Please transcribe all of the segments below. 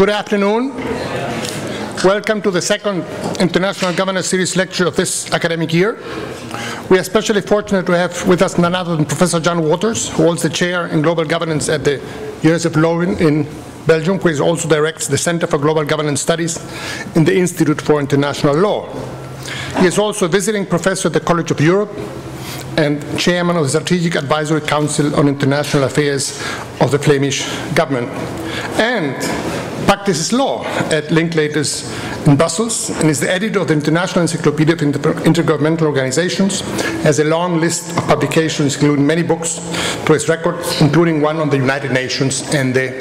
Good afternoon. Welcome to the second International Governance Series lecture of this academic year. We are especially fortunate to have with us none other than Professor John Waters, who holds the chair in global governance at the University of Leuven in Belgium, where he also directs the Center for Global Governance Studies in the Institute for International Law. He is also a visiting professor at the College of Europe and chairman of the Strategic Advisory Council on International Affairs of the Flemish government, and practices law at Linklater's in Brussels, and is the editor of the International Encyclopedia of Intergovernmental Organizations, has a long list of publications, including many books to his record, including one on the United Nations and the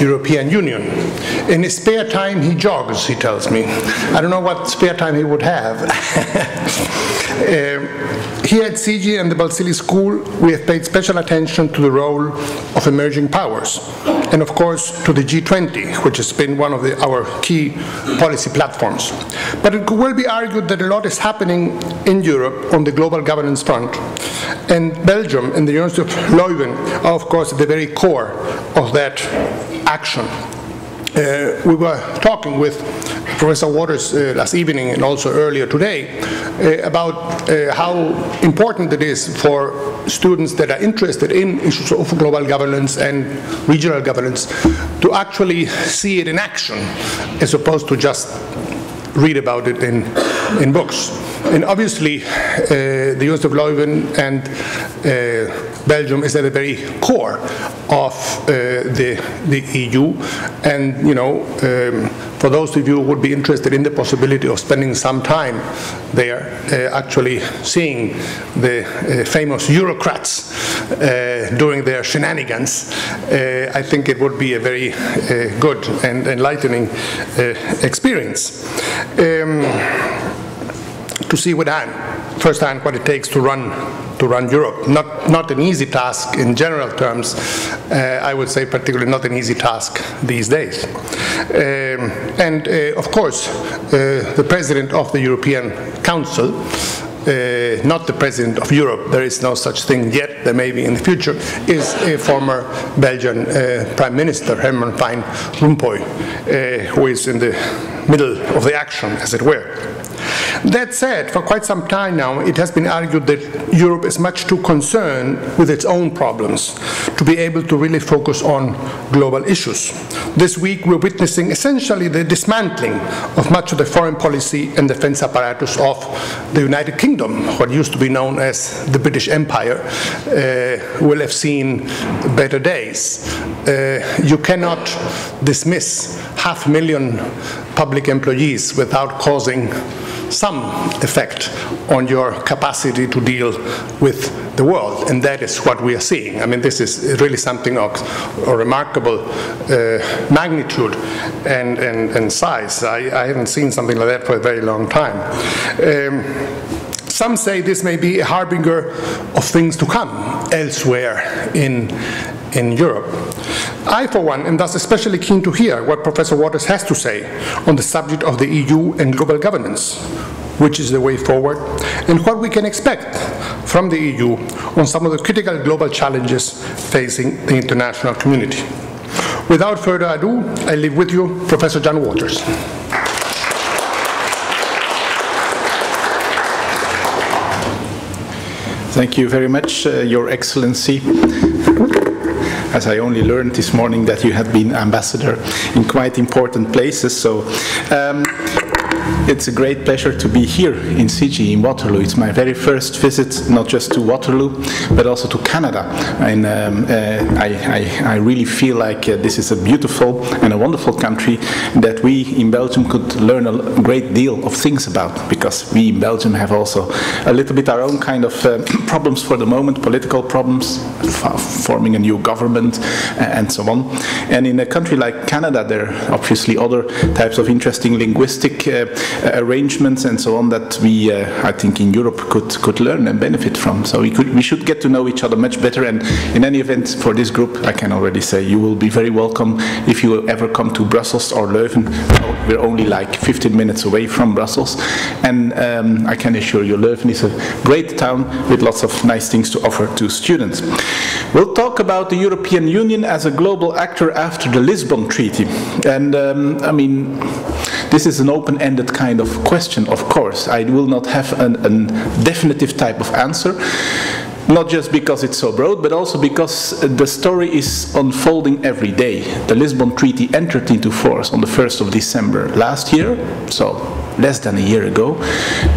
European Union. In his spare time, he jogs, he tells me. I don't know what spare time he would have. Here at CIGI and the Balsillie School, we have paid special attention to the role of emerging powers, and of course to the G20, which has been one of our key policy platforms. But it will be argued that a lot is happening in Europe on the global governance front, and Belgium and the University of Leuven are of course at the very core of that action. We were talking with Professor Waters last evening and also earlier today about how important it is for students that are interested in issues of global governance and regional governance to actually see it in action as opposed to just read about it in books. And obviously the University of Leuven and Belgium is at the very core of the EU, and you know, for those of you who would be interested in the possibility of spending some time there, actually seeing the famous Eurocrats doing their shenanigans, I think it would be a very good and enlightening experience to see firsthand what it takes to run Europe. Not an easy task in general terms, I would say particularly not an easy task these days. Of course, the President of the European Council, not the President of Europe, there is no such thing yet, there may be in the future, is a former Belgian Prime Minister, Herman Van Rompuy, who is in the middle of the action, as it were. That said, for quite some time now, it has been argued that Europe is much too concerned with its own problems to be able to really focus on global issues. This week, we're witnessing essentially the dismantling of much of the foreign policy and defense apparatus of the United Kingdom, what used to be known as the British Empire, will have seen better days. You cannot dismiss 500,000 public employees without causing some effect on your capacity to deal with the world, and that is what we are seeing. I mean, this is really something of a remarkable magnitude and size. I haven't seen something like that for a very long time. Some say this may be a harbinger of things to come elsewhere in Europe. I, for one, am thus especially keen to hear what Professor Waters has to say on the subject of the EU and global governance, which is the way forward, and what we can expect from the EU on some of the critical global challenges facing the international community. Without further ado, I leave with you Professor John Waters. Thank you very much, Your Excellency. As I only learned this morning that you had been ambassador in quite important places, so it's a great pleasure to be here in CIGI in Waterloo. It's my very first visit, not just to Waterloo, but also to Canada. And I really feel like this is a beautiful and a wonderful country that we in Belgium could learn a great deal of things about, because we in Belgium have also a little bit our own kind of problems for the moment, political problems, forming a new government, and so on. And in a country like Canada, there are obviously other types of interesting linguistic arrangements and so on that we, I think, in Europe could learn and benefit from. So we should get to know each other much better. And in any event, for this group, I can already say you will be very welcome if you ever come to Brussels or Leuven. We're only like 15 minutes away from Brussels, and I can assure you Leuven is a great town with lots of nice things to offer to students. We'll talk about the European Union as a global actor after the Lisbon Treaty. And I mean, this is an open-ended kind of question, of course. I will not have a definitive type of answer. Not just because it's so broad, but also because the story is unfolding every day. The Lisbon Treaty entered into force on the 1st of December last year, so less than a year ago,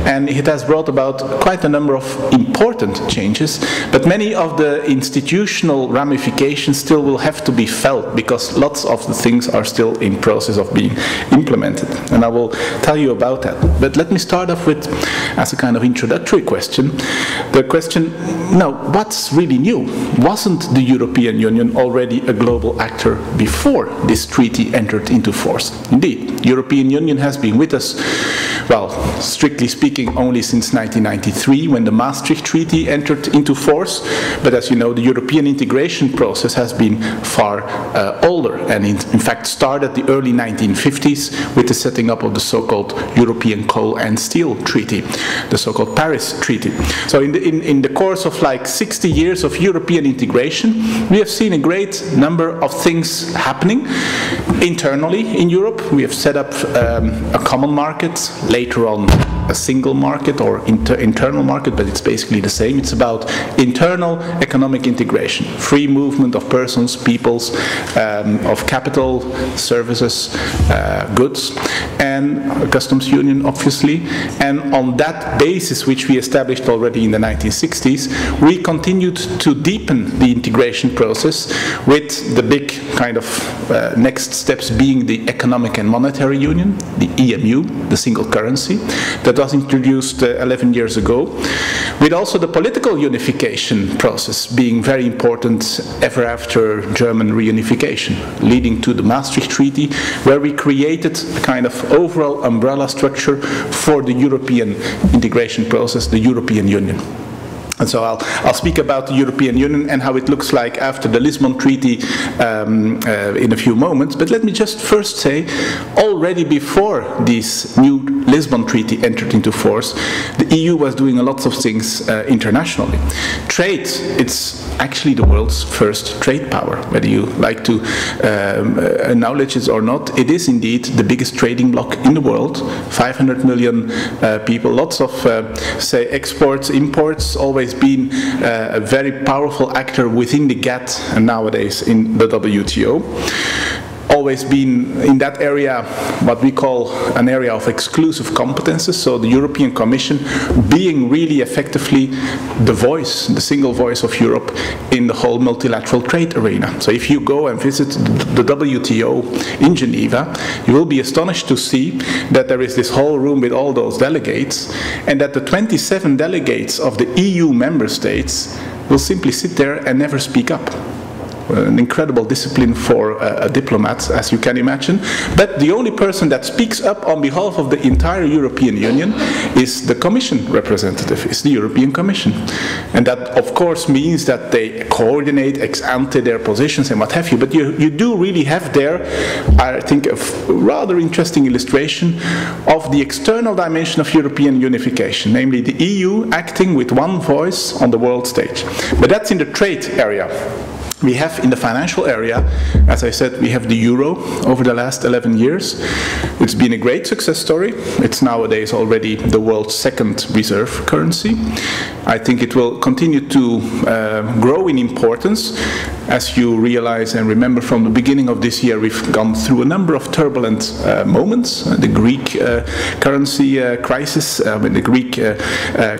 and it has brought about quite a number of important changes, but many of the institutional ramifications still will have to be felt because lots of the things are still in process of being implemented, and I will tell you about that. But let me start off with, as a kind of introductory question, the question, now, what's really new? Wasn't the European Union already a global actor before this treaty entered into force? Indeed, the European Union has been with us, well, strictly speaking, only since 1993, when the Maastricht Treaty entered into force. But as you know, the European integration process has been far older, and in fact started the early 1950s with the setting up of the so-called European Coal and Steel Treaty, the so-called Paris Treaty. So in the course of like 60 years of European integration, we have seen a great number of things happening internally in Europe. We have set up a common market, later on a single market or internal market, but it's basically the same. It's about internal economic integration, free movement of persons, peoples, of capital, services, goods, and a customs union, obviously. And on that basis, which we established already in the 1960s, we continued to deepen the integration process with the big kind of next steps being the Economic and Monetary Union, the EMU, the single currency, that was introduced 11 years ago, with also the political unification process being very important ever after German reunification, leading to the Maastricht Treaty, where we created a kind of overall umbrella structure for the European integration process, the European Union. And so I'll speak about the European Union and how it looks like after the Lisbon Treaty in a few moments. But let me just first say, already before this new Lisbon Treaty entered into force, the EU was doing a lot of things internationally. Trade, it's actually the world's first trade power. Whether you like to acknowledge it or not, it is indeed the biggest trading bloc in the world. 500 million people, lots of, say, exports, imports, always been a very powerful actor within the GATT and nowadays in the WTO. Always been in that area what we call an area of exclusive competences, so the European Commission being really effectively the voice, the single voice of Europe in the whole multilateral trade arena. So if you go and visit the WTO in Geneva, you will be astonished to see that there is this whole room with all those delegates, and that the 27 delegates of the EU member states will simply sit there and never speak up. An incredible discipline for a diplomat, as you can imagine. But the only person that speaks up on behalf of the entire European Union is the Commission representative, is the European Commission. And that, of course, means that they coordinate ex ante their positions and what have you. But you do really have there, I think, a rather interesting illustration of the external dimension of European unification, namely the EU acting with one voice on the world stage. But that's in the trade area. We have in the financial area, as I said, we have the euro over the last 11 years. It's been a great success story. It's nowadays already the world's second reserve currency. I think it will continue to grow in importance. As you realize and remember from the beginning of this year, we've gone through a number of turbulent moments. The Greek currency crisis, the Greek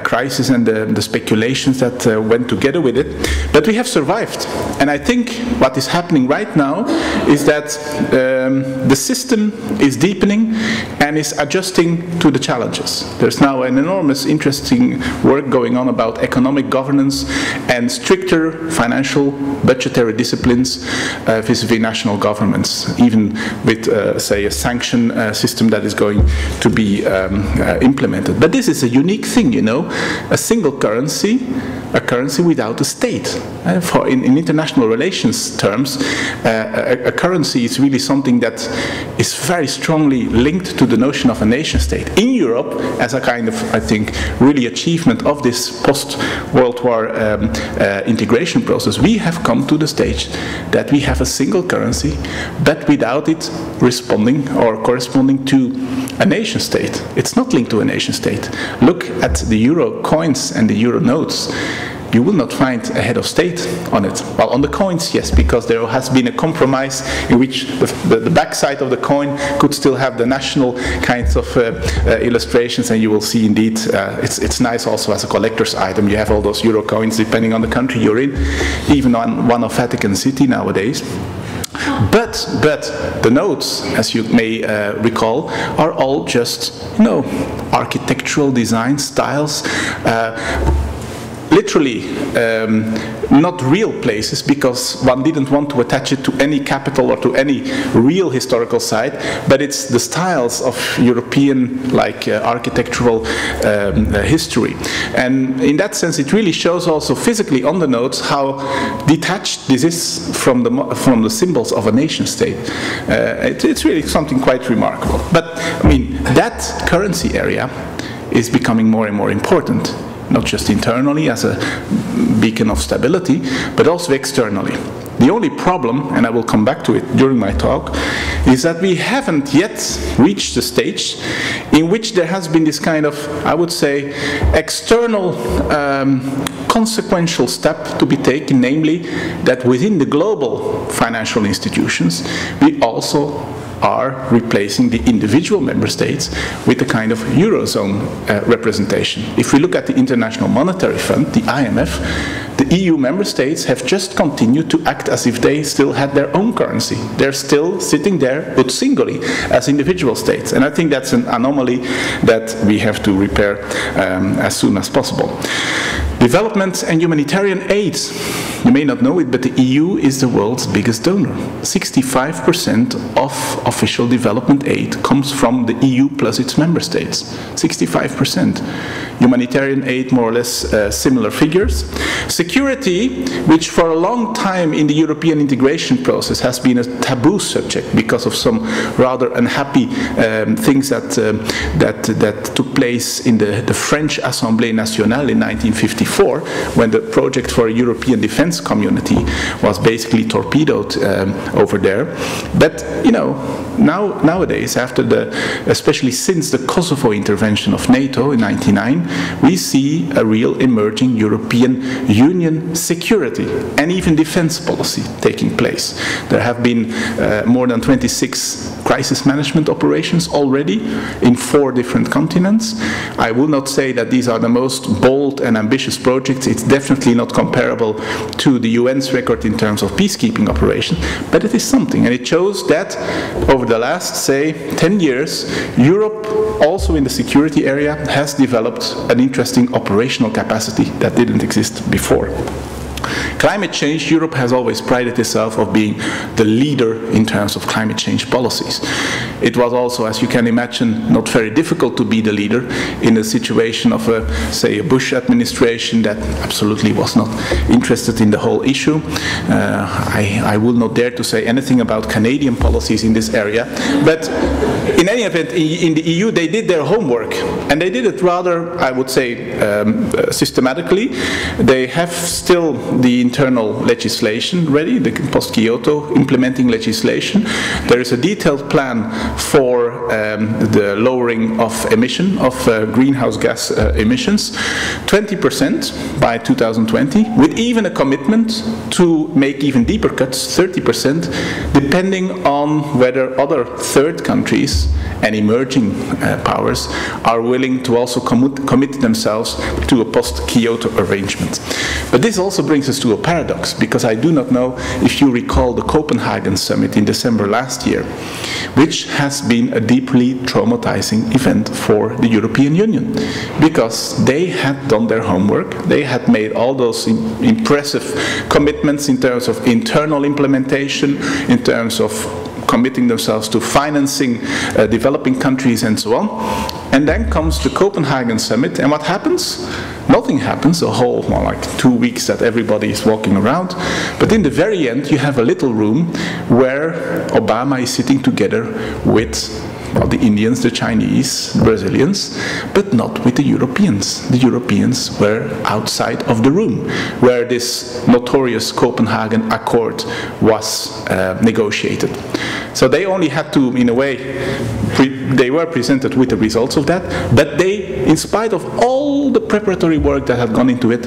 crisis and the speculations that went together with it. But we have survived. And I think what is happening right now is that the system is deepening and is adjusting to the challenges. There's now an enormous, interesting work going on about economic governance and stricter financial budget budgetary disciplines vis-à-vis national governments, even with, say, a sanction system that is going to be implemented. But this is a unique thing, you know, a single currency, a currency without a state. For in international relations terms, a currency is really something that is very strongly linked to the notion of a nation state. In Europe, as a kind of, I think, really achievement of this post-World War integration process, we have come to the stage that we have a single currency, but without it responding or corresponding to a nation state. It's not linked to a nation state. Look at the euro coins and the euro notes. You will not find a head of state on it. Well, on the coins, yes, because there has been a compromise in which the backside of the coin could still have the national kinds of illustrations, and you will see indeed it's nice also as a collector's item. You have all those euro coins depending on the country you're in, even on one of Vatican City nowadays. But the notes, as you may recall, are all just, you know, architectural design styles, literally not real places, because one didn't want to attach it to any capital or to any real historical site, but it's the styles of European, like, architectural history. And in that sense, it really shows also physically on the notes how detached this is from the symbols of a nation state. It's really something quite remarkable. But I mean, that currency area is becoming more and more important, not just internally as a beacon of stability, but also externally. The only problem, and I will come back to it during my talk, is that we haven't yet reached the stage in which there has been this kind of, I would say, external consequential step to be taken, namely that within the global financial institutions, we also are replacing the individual member states with a kind of Eurozone representation. If we look at the International Monetary Fund, the IMF, the EU member states have just continued to act as if they still had their own currency. They're still sitting there, but singly, as individual states. And I think that's an anomaly that we have to repair as soon as possible. Development and humanitarian aid. You may not know it, but the EU is the world's biggest donor. 65% of official development aid comes from the EU plus its member states. 65%. Humanitarian aid, more or less similar figures. Security, which for a long time in the European integration process has been a taboo subject because of some rather unhappy things that took place in the French Assemblée Nationale in 1954, when the project for a European defense community was basically torpedoed over there. But, you know, nowadays, after especially since the Kosovo intervention of NATO in 1999, we see a real emerging European Union security and even defense policy taking place. There have been more than 26 crisis management operations already in 4 different continents. I will not say that these are the most bold and ambitious projects. It's definitely not comparable to the UN's record in terms of peacekeeping operation, but it is something, and it shows that over the last, say, 10 years, Europe, also in the security area, has developed an interesting operational capacity that didn't exist before. Climate change, Europe has always prided itself of being the leader in terms of climate change policies. It was also, as you can imagine, not very difficult to be the leader in a situation of, say, a Bush administration that absolutely was not interested in the whole issue. I will not dare to say anything about Canadian policies in this area, but in any event, in the EU, they did their homework, and they did it rather, I would say, systematically. They have still the internal legislation ready, the post-Kyoto implementing legislation. There is a detailed plan for the lowering of emission, of greenhouse gas emissions, 20% by 2020, with even a commitment to make even deeper cuts, 30%, depending on whether other third countries and emerging powers are willing to also commit themselves to a post-Kyoto arrangement. But this also brings us to a paradox, because I do not know if you recall the Copenhagen summit in December last year, which has been a deeply traumatizing event for the European Union, because they had done their homework, they had made all those impressive commitments in terms of internal implementation, in terms of committing themselves to financing developing countries and so on. And then comes the Copenhagen summit, and what happens? Nothing happens, a whole, well, like 2 weeks that everybody is walking around. But in the very end, you have a little room where Obama is sitting together with, well, the Indians, the Chinese, Brazilians, but not with the Europeans. The Europeans were outside of the room where this notorious Copenhagen Accord was negotiated. So they only had to, in a way, they were presented with the results of that, but they, in spite of all the preparatory work that had gone into it,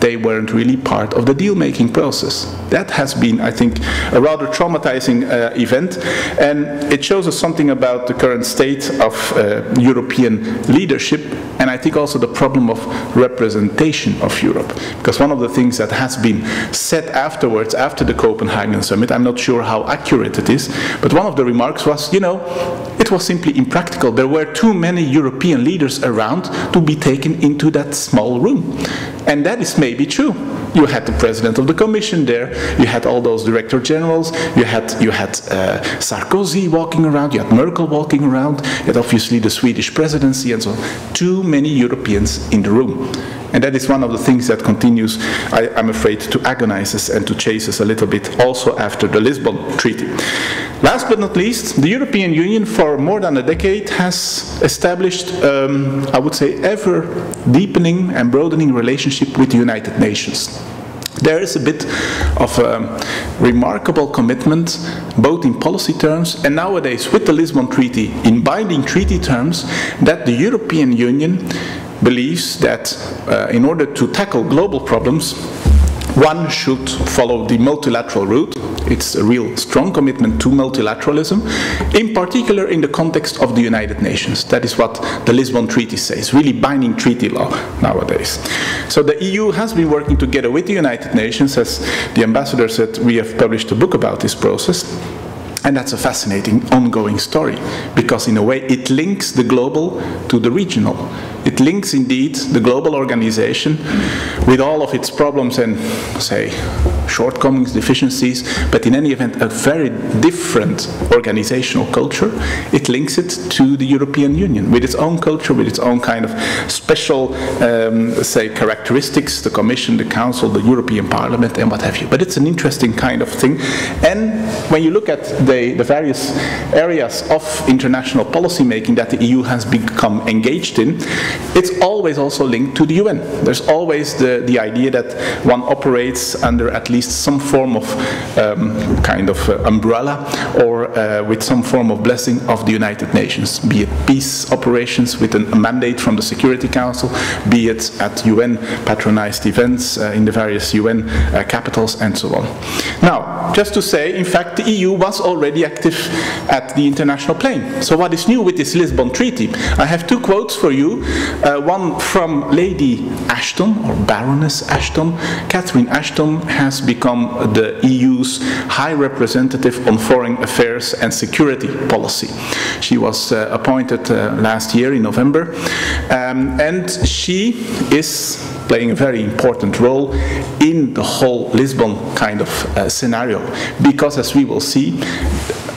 they weren't really part of the deal-making process. That has been, I think, a rather traumatizing event, and it shows us something about the current state of European leadership, and I think also the problem of representation of Europe. Because one of the things that has been said afterwards, after the Copenhagen summit, I'm not sure how accurate it is, but one of the remarks was, you know, it was simply impractical. There were too many European leaders around to be taken into that small room. And that is maybe true. You had the president of the Commission there, you had all those director generals, you had Sarkozy walking around, you had Merkel walking around, you had obviously the Swedish presidency and so on. Too many Europeans in the room. And that is one of the things that continues, I'm afraid, to agonize us and to chase us a little bit also after the Lisbon Treaty. Last but not least, the European Union for more than a decade has established, I would say, ever deepening and broadening relationship with the United Nations. There is a bit of a remarkable commitment, both in policy terms and nowadays with the Lisbon Treaty, in binding treaty terms, that the European Union believes that in order to tackle global problems, one should follow the multilateral route. It's a real strong commitment to multilateralism, in particular in the context of the United Nations. That is what the Lisbon Treaty says, really binding treaty law nowadays. So the EU has been working together with the United Nations. As the ambassador said, we have published a book about this process. And that's a fascinating ongoing story, because in a way it links the global to the regional. It links indeed the global organization with all of its problems and, say, shortcomings, deficiencies, but in any event a very different organizational culture. It links it to the European Union with its own culture, with its own kind of special, say, characteristics, the Commission, the Council, the European Parliament and what have you. But it's an interesting kind of thing, and when you look at the various areas of international policy making that the EU has become engaged in, it's always also linked to the UN. There's always the idea that one operates under at least some form of kind of umbrella or with some form of blessing of the United Nations, be it peace operations with a mandate from the Security Council, be it at UN patronized events in the various UN capitals and so on. Now, just to say, in fact, the EU was already active at the international plane. So what is new with this Lisbon Treaty? I have two quotes for you, one from Lady Ashton, or Baroness Ashton. Catherine Ashton has become the EU's High Representative on Foreign Affairs and Security Policy. She was appointed last year in November, and she is playing a very important role in the whole Lisbon kind of scenario, because as we will see,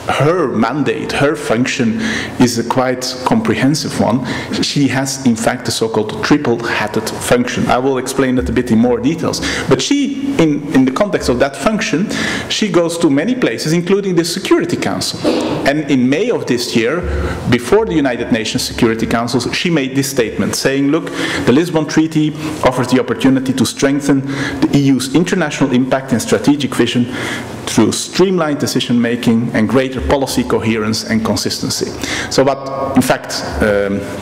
her mandate, her function is a quite comprehensive one. She has, in fact, the so-called triple-hatted function. I will explain that a bit in more details. But she, in the context of that function, she goes to many places, including the Security Council. And in May of this year, before the United Nations Security Council, she made this statement saying, look, the Lisbon Treaty offers the opportunity to strengthen the EU's international impact and strategic vision through streamlined decision-making and greater policy coherence and consistency. So what, in fact,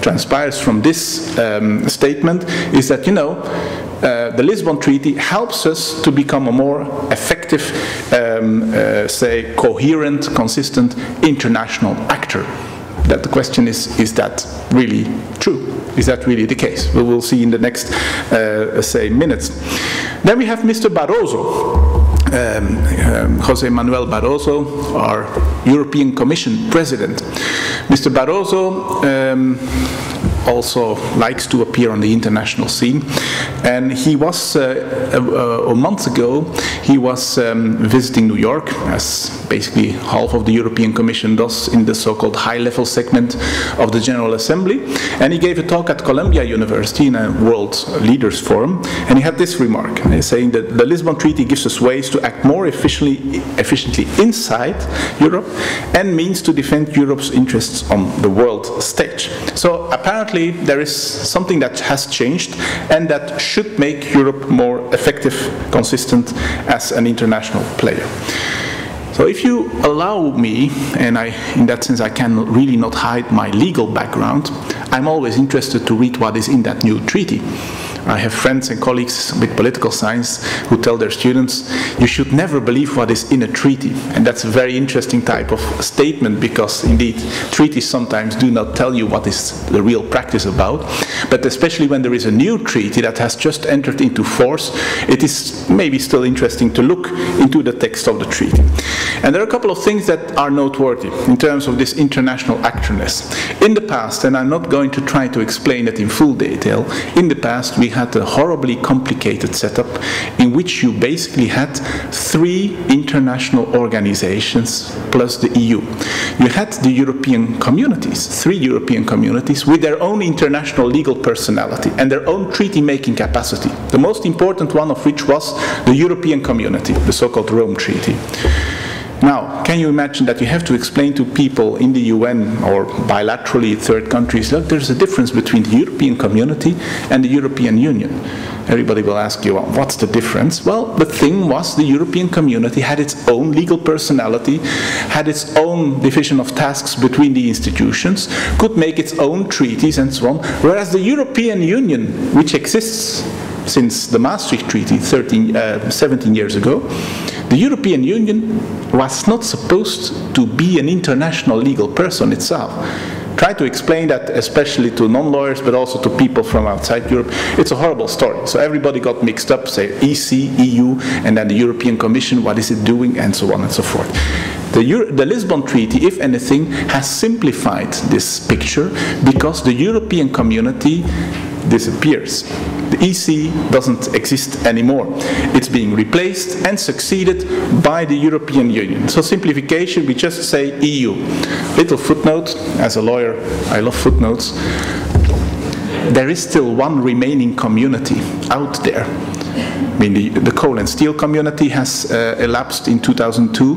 transpires from this statement is that, you know, the Lisbon Treaty helps us to become a more effective, say, coherent, consistent international actor. that the question is that really true? Is that really the case? We will see in the next, say, minutes. Then we have Mr. Barroso. José Manuel Barroso, our European Commission President. Mr. Barroso also likes to appear on the international scene, and he was a month ago he was visiting New York, as basically half of the European Commission does in the so-called high-level segment of the General Assembly, and he gave a talk at Columbia University in a World Leaders Forum, and he had this remark, saying that the Lisbon Treaty gives us ways to act more efficiently inside Europe and means to defend Europe's interests on the world stage. So apparently there is something that has changed and that should make Europe more effective, consistent as an international player. So if you allow me, and in that sense I can really not hide my legal background, I'm always interested to read what is in that new treaty. I have friends and colleagues with political science who tell their students, you should never believe what is in a treaty. And that's a very interesting type of statement, because indeed treaties sometimes do not tell you what is the real practice about. But especially when there is a new treaty that has just entered into force, it is maybe still interesting to look into the text of the treaty. And there are a couple of things that are noteworthy in terms of this international activeness. In the past, and I'm not going to try to explain it in full detail, in the past we had a horribly complicated setup in which you basically had three international organizations plus the EU. You had the European communities, three European communities with their own international legal personality and their own treaty-making capacity. The most important one of which was the European Community, the so-called Rome Treaty. Now, can you imagine that you have to explain to people in the UN or bilaterally third countries, look, there's a difference between the European Community and the European Union. Everybody will ask you, well, what's the difference? Well, the thing was the European Community had its own legal personality, had its own division of tasks between the institutions, could make its own treaties and so on, whereas the European Union, which exists since the Maastricht Treaty 17 years ago, the European Union was not supposed to be an international legal person itself. Try to explain that, especially to non-lawyers, but also to people from outside Europe. It's a horrible story. So everybody got mixed up, say EC, EU, and then the European Commission, what is it doing, and so on and so forth. The Lisbon Treaty, if anything, has simplified this picture, because the European Community disappears. The EC doesn't exist anymore. It's being replaced and succeeded by the European Union. So simplification, we just say EU. Little footnote, as a lawyer, I love footnotes. There is still one remaining community out there. I mean, the coal and steel community has elapsed in 2002.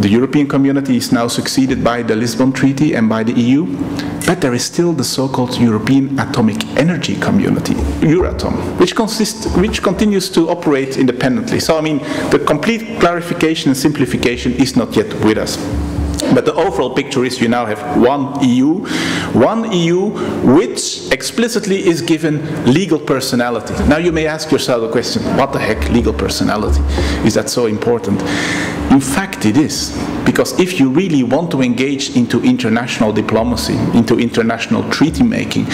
The European Community is now succeeded by the Lisbon Treaty and by the EU. But there is still the so-called European Atomic Energy Community, Euratom, which continues to operate independently. So, I mean, the complete clarification and simplification is not yet with us. But the overall picture is you now have one EU which explicitly is given legal personality. Now you may ask yourself the question, what the heck, legal personality? Is that so important? In fact it is, because if you really want to engage into international diplomacy, into international treaty making,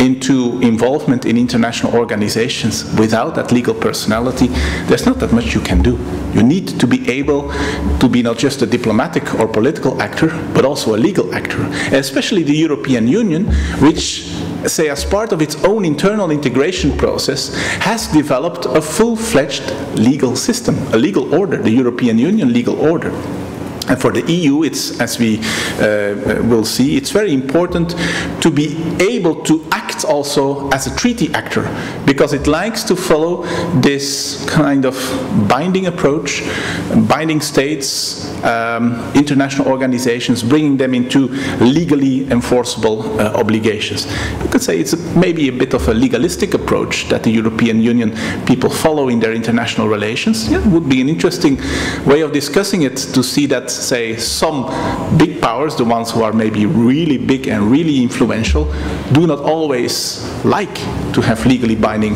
into involvement in international organizations without that legal personality, there's not that much you can do. You need to be able to be not just a diplomatic or political actor, but also a legal actor, and especially the European Union, which, say, as part of its own internal integration process, has developed a full-fledged legal system, a legal order, the European Union legal order. And for the EU, it's, as we will see, it's very important to be able to act also as a treaty actor, because it likes to follow this kind of binding approach, binding states, international organizations, bringing them into legally enforceable obligations. You could say it's maybe a bit of a legalistic approach that the European Union people follow in their international relations. Yeah, it would be an interesting way of discussing it, to see that say, some big powers, the ones who are maybe really big and really influential, do not always like to have legally binding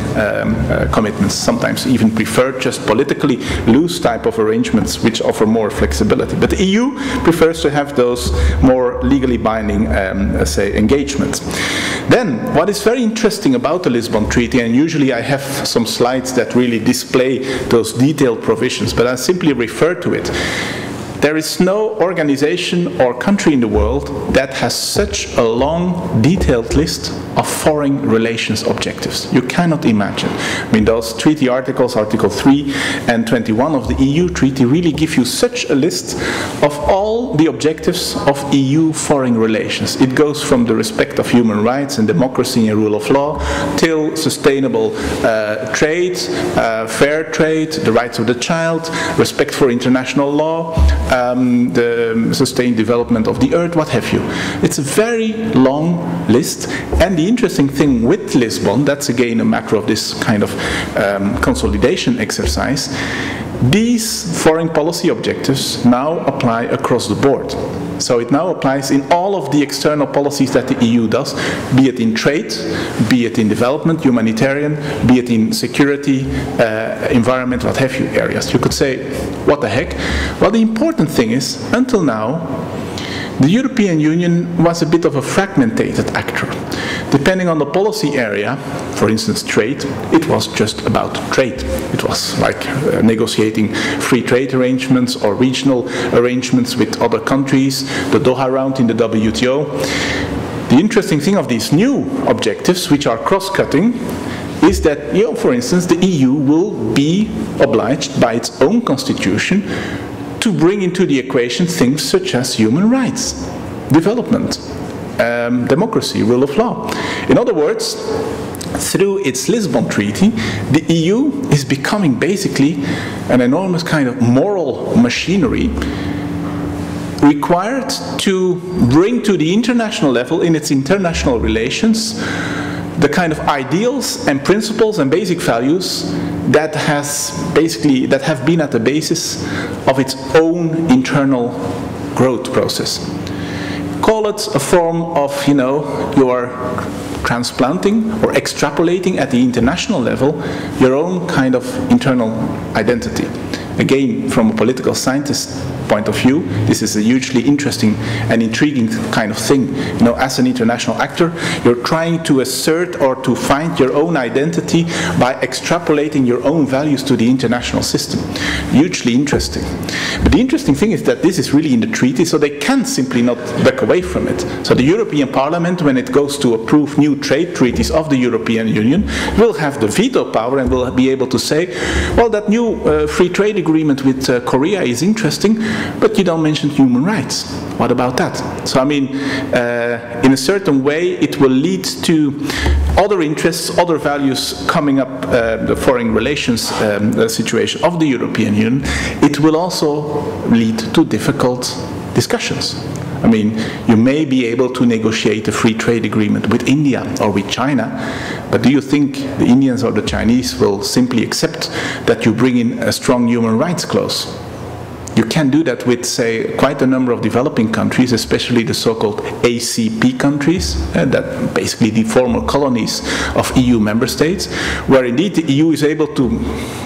commitments, sometimes even prefer just politically loose type of arrangements which offer more flexibility. But the EU prefers to have those more legally binding, say, engagements. Then, what is very interesting about the Lisbon Treaty, and usually I have some slides that really display those detailed provisions, but I simply refer to it. There is no organization or country in the world that has such a long, detailed list of foreign relations objectives. You cannot imagine. I mean, those treaty articles, Article 3 and 21 of the EU Treaty, really give you such a list of all the objectives of EU foreign relations. It goes from the respect of human rights and democracy and rule of law, till sustainable trade, fair trade, the rights of the child, respect for international law, the sustained development of the earth, what have you. It's a very long list, and the interesting thing with Lisbon, that's again a macro of this kind of consolidation exercise, these foreign policy objectives now apply across the board. So it now applies in all of the external policies that the EU does, be it in trade, be it in development, humanitarian, be it in security, environment, what have you, areas. You could say, what the heck? Well, the important thing is, until now, the European Union was a bit of a fragmented actor. Depending on the policy area, for instance trade, it was just about trade. It was like negotiating free trade arrangements or regional arrangements with other countries, the Doha round in the WTO. The interesting thing of these new objectives, which are cross-cutting, is that, you know, for instance, the EU will be obliged by its own constitution to bring into the equation things such as human rights, development, democracy, rule of law. In other words, through its Lisbon Treaty, the EU is becoming basically an enormous kind of moral machinery required to bring to the international level, in its international relations, the kind of ideals and principles and basic values that have been at the basis of its own internal growth process. Call it a form of, you know, you are transplanting or extrapolating at the international level your own kind of internal identity. Again, from a political scientist point of view, this is a hugely interesting and intriguing kind of thing. You know, as an international actor, you're trying to assert or to find your own identity by extrapolating your own values to the international system. Hugely interesting. But the interesting thing is that this is really in the treaty, so they can simply not back away from it. So the European Parliament, when it goes to approve new trade treaties of the European Union, will have the veto power and will be able to say, well, that new free trade agreement with Korea is interesting, but you don't mention human rights. What about that? So I mean, in a certain way, it will lead to other interests, other values coming up the foreign relations situation of the European Union. It will also lead to difficult discussions. I mean, you may be able to negotiate a free trade agreement with India or with China, but do you think the Indians or the Chinese will simply accept that you bring in a strong human rights clause? You can do that with, say, quite a number of developing countries, especially the so-called ACP countries, that basically the former colonies of EU member states, where indeed the EU is able to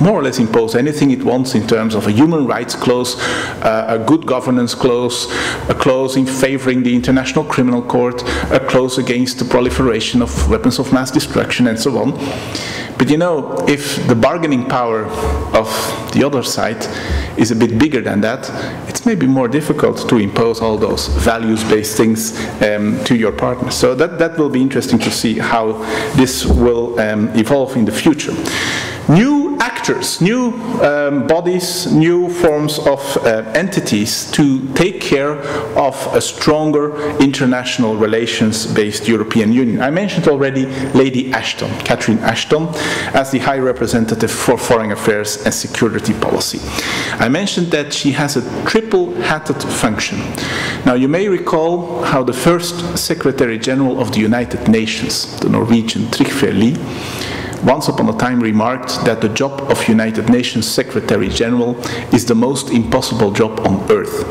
more or less impose anything it wants in terms of a human rights clause, a good governance clause, a clause in favoring the International Criminal Court, a clause against the proliferation of weapons of mass destruction, and so on. But you know, if the bargaining power of the other side is a bit bigger than that, it's maybe more difficult to impose all those values-based things to your partner. So that will be interesting to see how this will evolve in the future. New actors, new bodies, new forms of entities to take care of a stronger international relations-based European Union. I mentioned already Lady Ashton, Catherine Ashton, as the High Representative for Foreign Affairs and Security Policy. I mentioned that she has a triple-hatted function. Now, you may recall how the first Secretary General of the United Nations, the Norwegian Trygve Lie, once upon a time remarked that the job of United Nations Secretary General is the most impossible job on earth.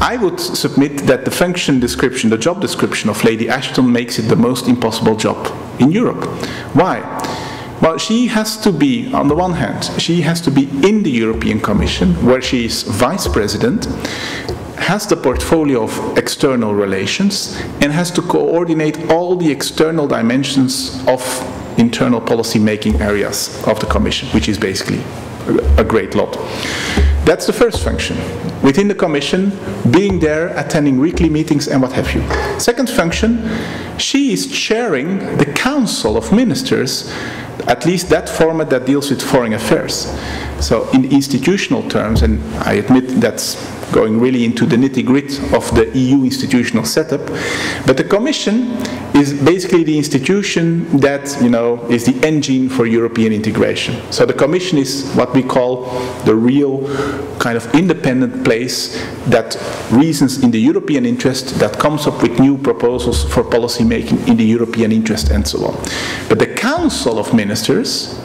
I would submit that the function description, the job description of Lady Ashton makes it the most impossible job in Europe. Why? Well, she has to be, on the one hand, she has to be in the European Commission, where she is vice president, has the portfolio of external relations, and has to coordinate all the external dimensions of internal policy-making areas of the Commission, which is basically a great lot. That's the first function, within the Commission, being there, attending weekly meetings and what have you. Second function, she is chairing the Council of Ministers, at least that format that deals with foreign affairs. So in institutional terms, and I admit that's going really into the nitty-gritty of the EU institutional setup, but the Commission is basically the institution that, you know, is the engine for European integration. So the Commission is what we call the real kind of independent place that reasons in the European interest, that comes up with new proposals for policy making in the European interest and so on. But the Council of Ministers,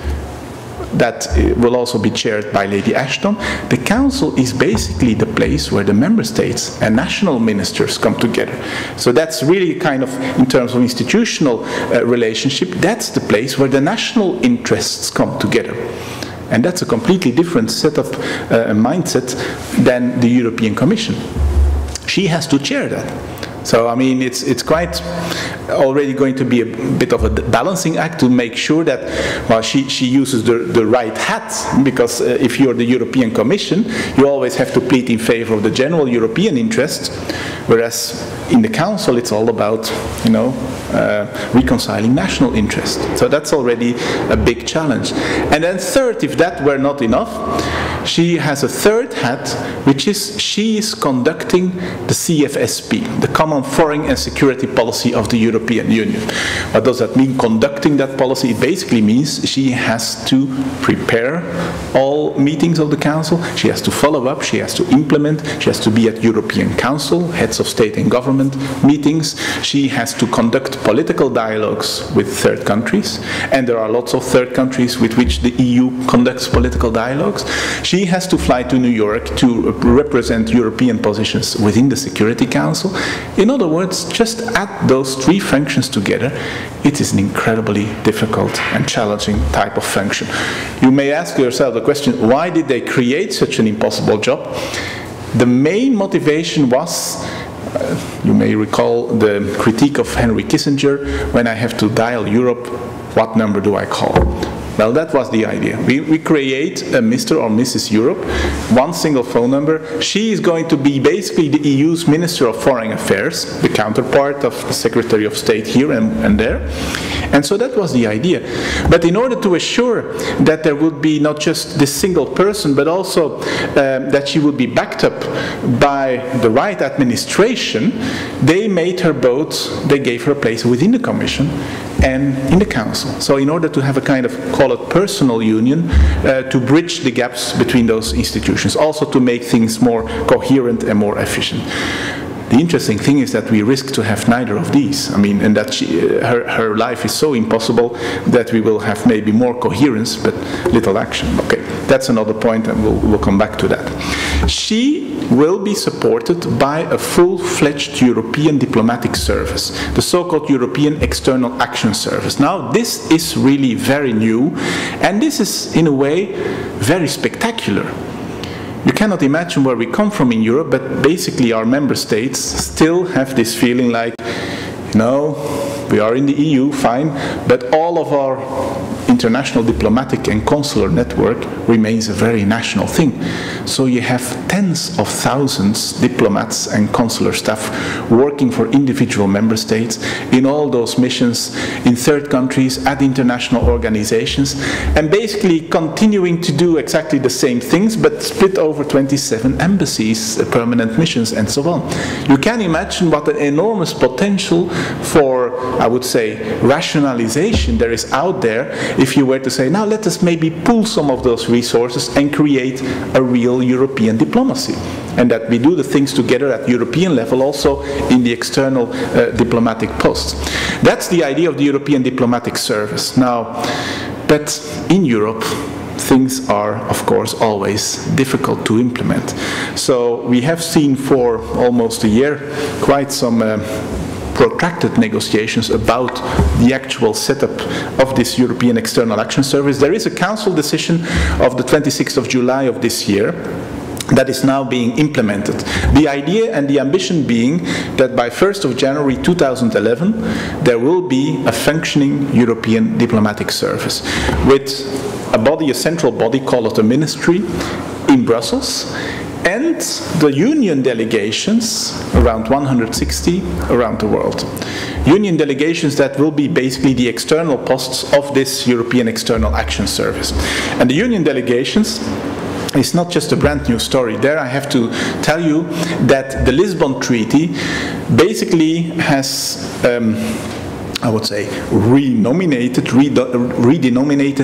that will also be chaired by Lady Ashton, the Council is basically the place where the member states and national ministers come together. So that's really kind of, in terms of institutional relationship, that's the place where the national interests come together. And that's a completely different set of mindset than the European Commission. She has to chair that. So, I mean, it's quite already going to be a bit of a balancing act to make sure that, well, she uses the right hat, because if you're the European Commission, you always have to plead in favor of the general European interest, whereas in the Council it's all about, you know, reconciling national interest. So that's already a big challenge. And then third, if that were not enough, she has a third hat, which is she is conducting the CFSP, the Common Foreign and Security Policy of the European Union. What does that mean, conducting that policy? It basically means she has to prepare all meetings of the Council, she has to follow up, she has to implement, she has to be at European Council, heads of state and government meetings, she has to conduct political dialogues with third countries, and there are lots of third countries with which the EU conducts political dialogues. She has to fly to New York to represent European positions within the Security Council. In other words, just add those three functions together, it is an incredibly difficult and challenging type of function. You may ask yourself the question, why did they create such an impossible job? The main motivation was, you may recall the critique of Henry Kissinger, when I have to dial Europe, what number do I call? Well, that was the idea. We create a Mr. or Mrs. Europe, one single phone number. She is going to be basically the EU's Minister of Foreign Affairs, the counterpart of the Secretary of State here and there. And so that was the idea. But in order to assure that there would be not just this single person, but also that she would be backed up by the right administration, they made her both, they gave her a place within the Commission and in the Council. So in order to have a kind of, call it personal union, to bridge the gaps between those institutions, also to make things more coherent and more efficient. The interesting thing is that we risk to have neither of these. I mean, and that her life is so impossible that we will have maybe more coherence, but little action. Okay, that's another point, and we'll come back to that. She will be supported by a full-fledged European diplomatic service, the so-called European External Action Service. Now, this is really very new, and this is, in a way, very spectacular. You cannot imagine where we come from in Europe, but basically our member states still have this feeling like, no, we are in the EU, fine, but all of our international diplomatic and consular network remains a very national thing. So you have tens of thousands of diplomats and consular staff working for individual member states in all those missions in third countries, at international organizations, and basically continuing to do exactly the same things, but split over 27 embassies, permanent missions, and so on. You can imagine what an enormous potential for, I would say, rationalization there is out there, if you were to say, now let us maybe pool some of those resources and create a real European diplomacy, and that we do the things together at European level, also in the external diplomatic posts. That's the idea of the European Diplomatic Service. Now, But in Europe, things are, of course, always difficult to implement. So we have seen for almost a year quite some protracted negotiations about the actual setup of this European External Action Service. There is a Council decision of the 26th of July of this year that is now being implemented. The idea and the ambition being that by 1st of January 2011 there will be a functioning European diplomatic service with a body, a central body called a ministry in Brussels, and the union delegations, around 160 around the world. Union delegations that will be basically the external posts of this European External Action Service. And the union delegations, it's not just a brand new story. There I have to tell you that the Lisbon Treaty basically has I would say, redenominated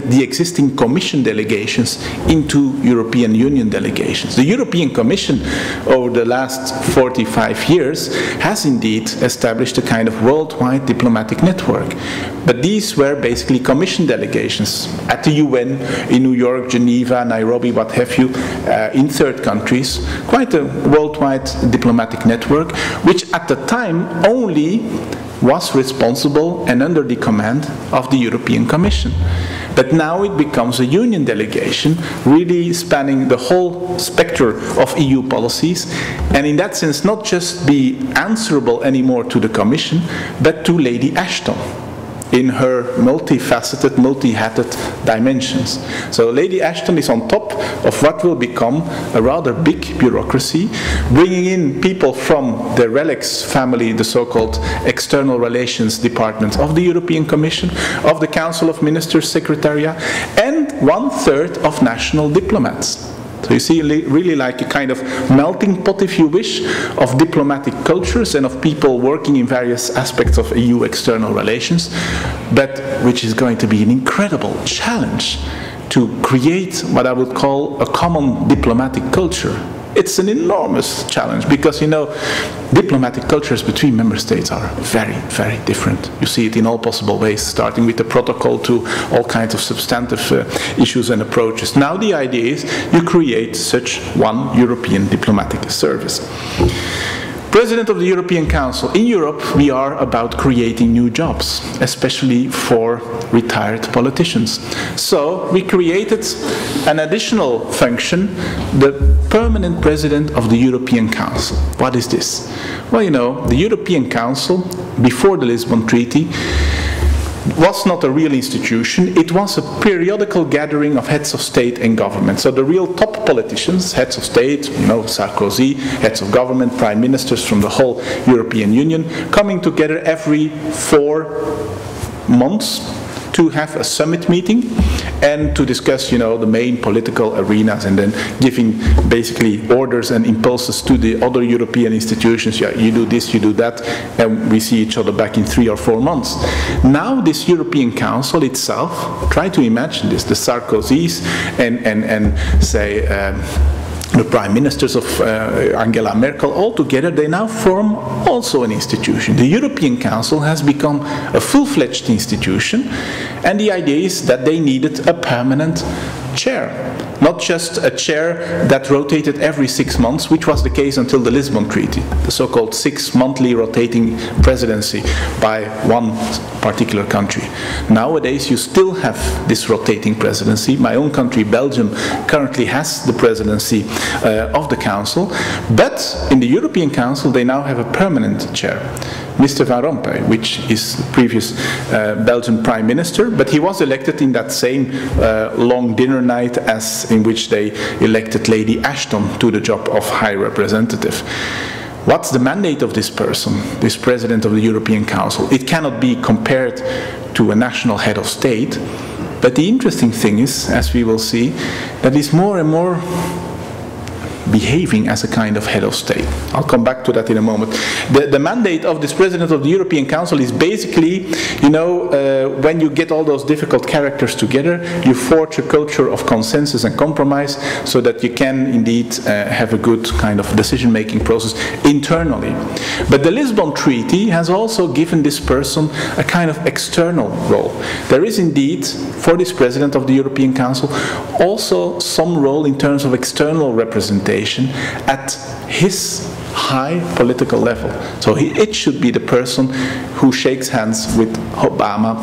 the existing Commission delegations into European Union delegations. The European Commission, over the last 45 years, has indeed established a kind of worldwide diplomatic network. But these were basically Commission delegations at the UN, in New York, Geneva, Nairobi, what have you, in third countries. Quite a worldwide diplomatic network, which at the time only was responsible and under the command of the European Commission. But now it becomes a union delegation, really spanning the whole spectrum of EU policies, and in that sense not just be answerable anymore to the Commission, but to Lady Ashton in her multifaceted, multi-hatted dimensions. So Lady Ashton is on top of what will become a rather big bureaucracy, bringing in people from the Relex family, the so-called External Relations Department of the European Commission, of the Council of Ministers Secretariat, and 1/3 of national diplomats. So you see really like a kind of melting pot, if you wish, of diplomatic cultures and of people working in various aspects of EU external relations, but which is going to be an incredible challenge to create what I would call a common diplomatic culture. It's an enormous challenge because, you know, diplomatic cultures between member states are very, very different. You see it in all possible ways, starting with the protocol to all kinds of substantive issues and approaches. Now the idea is you create such one European diplomatic service. President of the European Council. In Europe, we are about creating new jobs, especially for retired politicians. So we created an additional function, the permanent president of the European Council. What is this? Well, you know, the European Council, before the Lisbon Treaty, was not a real institution. It was a periodical gathering of heads of state and government. So the real top politicians, heads of state, you know, Sarkozy, heads of government, prime ministers from the whole European Union, coming together every 4 months to have a summit meeting and to discuss, you know, the main political arenas, and then giving basically orders and impulses to the other European institutions. Yeah, you do this, you do that, and we see each other back in 3 or 4 months. Now this European Council itself, try to imagine this, the Sarkozys and say the prime ministers of Angela Merkel, all together, they now form also an institution. The European Council has become a full-fledged institution, and the idea is that they needed a permanent chair. Not just a chair that rotated every 6 months, which was the case until the Lisbon Treaty, the so-called 6-monthly rotating presidency by one particular country. Nowadays, you still have this rotating presidency. My own country, Belgium, currently has the presidency of the Council, but in the European Council, they now have a permanent chair. Mr. Van Rompuy, which is the previous Belgian Prime Minister, but he was elected in that same long dinner night as in which they elected Lady Ashton to the job of High Representative. What's the mandate of this person, this President of the European Council? It cannot be compared to a national head of state, but the interesting thing is, as we will see, that it's more and more behaving as a kind of head of state. I'll come back to that in a moment. The mandate of this president of the European Council is basically, you know, when you get all those difficult characters together, you forge a culture of consensus and compromise so that you can indeed have a good kind of decision-making process internally. But the Lisbon Treaty has also given this person a kind of external role. There is indeed, for this president of the European Council, also some role in terms of external representation at his high political level. So it should be the person who shakes hands with Obama,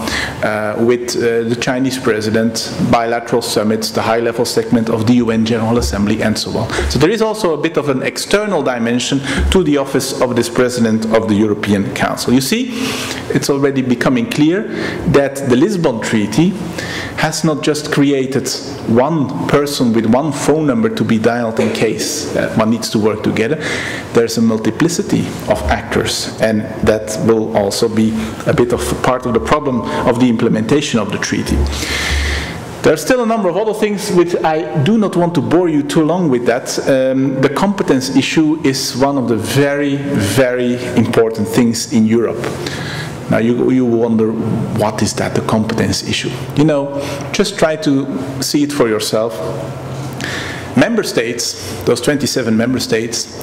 with the Chinese president, bilateral summits, the high-level segment of the UN General Assembly, and so on. So there is also a bit of an external dimension to the office of this president of the European Council. You see, it's already becoming clear that the Lisbon Treaty has not just created one person with one phone number to be dialed in case one needs to work together. There's a multiplicity of actors, and that will also be a bit of part of the problem of the implementation of the treaty. There are still a number of other things which I do not want to bore you too long with that. The competence issue is one of the very, very important things in Europe. Now you wonder, what is that, the competence issue? You know, just try to see it for yourself. Member states, those 27 member states,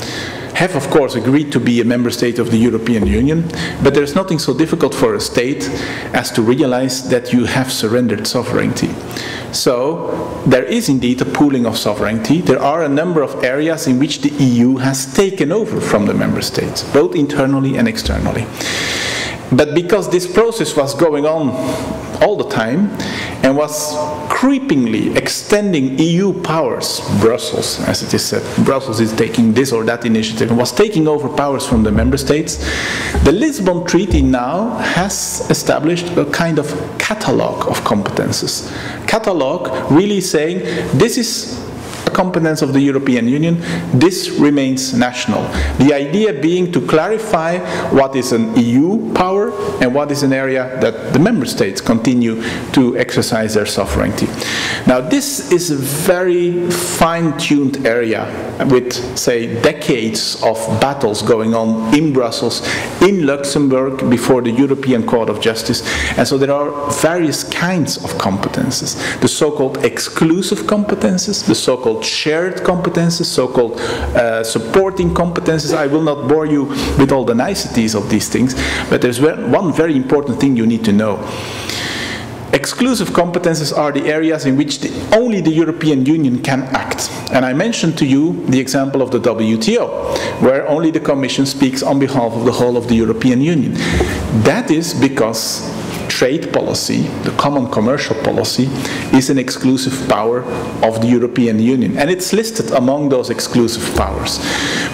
have of course agreed to be a member state of the European Union, but there's nothing so difficult for a state as to realize that you have surrendered sovereignty. So there is indeed a pooling of sovereignty. There are a number of areas in which the EU has taken over from the member states, both internally and externally. But because this process was going on all the time and was creepingly extending EU powers, Brussels, as it is said, Brussels is taking this or that initiative and was taking over powers from the member states, the Lisbon Treaty now has established a kind of catalogue of competences. Catalogue really saying this is competence of the European Union, this remains national. The idea being to clarify what is an EU power and what is an area that the member states continue to exercise their sovereignty. Now this is a very fine-tuned area with, say, decades of battles going on in Brussels, in Luxembourg, before the European Court of Justice, and so there are various kinds of competences. The so-called exclusive competences, the so-called shared competences, so-called supporting competences. I will not bore you with all the niceties of these things, but there's one very important thing you need to know. Exclusive competences are the areas in which only the European Union can act. And I mentioned to you the example of the WTO, where only the Commission speaks on behalf of the whole of the European Union. That is because trade policy, the common commercial policy, is an exclusive power of the European Union. And it's listed among those exclusive powers.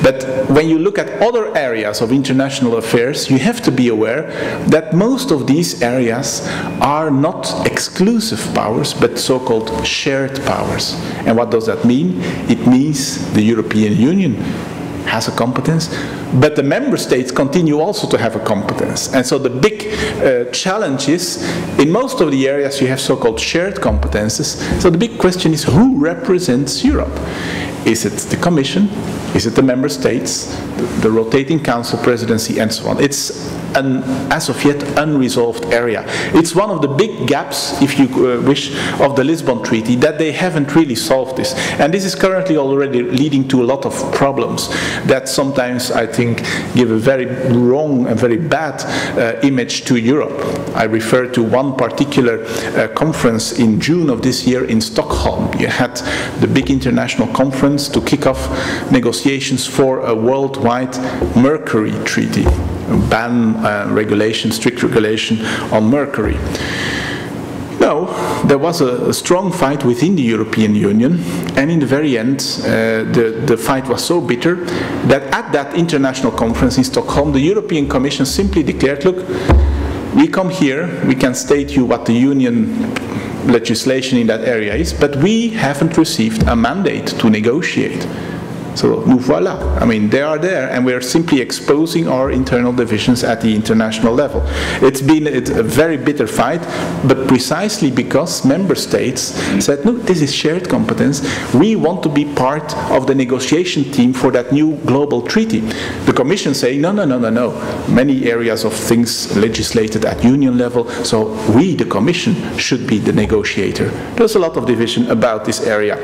But when you look at other areas of international affairs, you have to be aware that most of these areas are not exclusive powers, but so-called shared powers. And what does that mean? It means the European Union has a competence, but the member states continue also to have a competence. And so the big challenge is, in most of the areas you have so-called shared competences, so the big question is, who represents Europe? Is it the Commission? Is it the member states? The rotating council presidency, and so on. It's an, as of yet, unresolved area. It's one of the big gaps, if you wish, of the Lisbon Treaty, that they haven't really solved this. And this is currently already leading to a lot of problems that sometimes, I think, give a very wrong and very bad image to Europe. I refer to one particular conference in June of this year in Stockholm. You had the big international conference to kick off negotiations for a worldwide mercury treaty. Ban regulation, strict regulation on mercury. No, there was a strong fight within the European Union, and in the very end the fight was so bitter that at that international conference in Stockholm the European Commission simply declared, look, we come here, we can state you what the Union legislation in that area is, but we haven't received a mandate to negotiate. So nous voilà. I mean, they are there, and we are simply exposing our internal divisions at the international level. It's a very bitter fight, but precisely because member states said, no, this is shared competence. We want to be part of the negotiation team for that new global treaty. The Commission saying, no, no, no, no, no. Many areas of things legislated at union level, so we, the Commission, should be the negotiator. There's a lot of division about this area.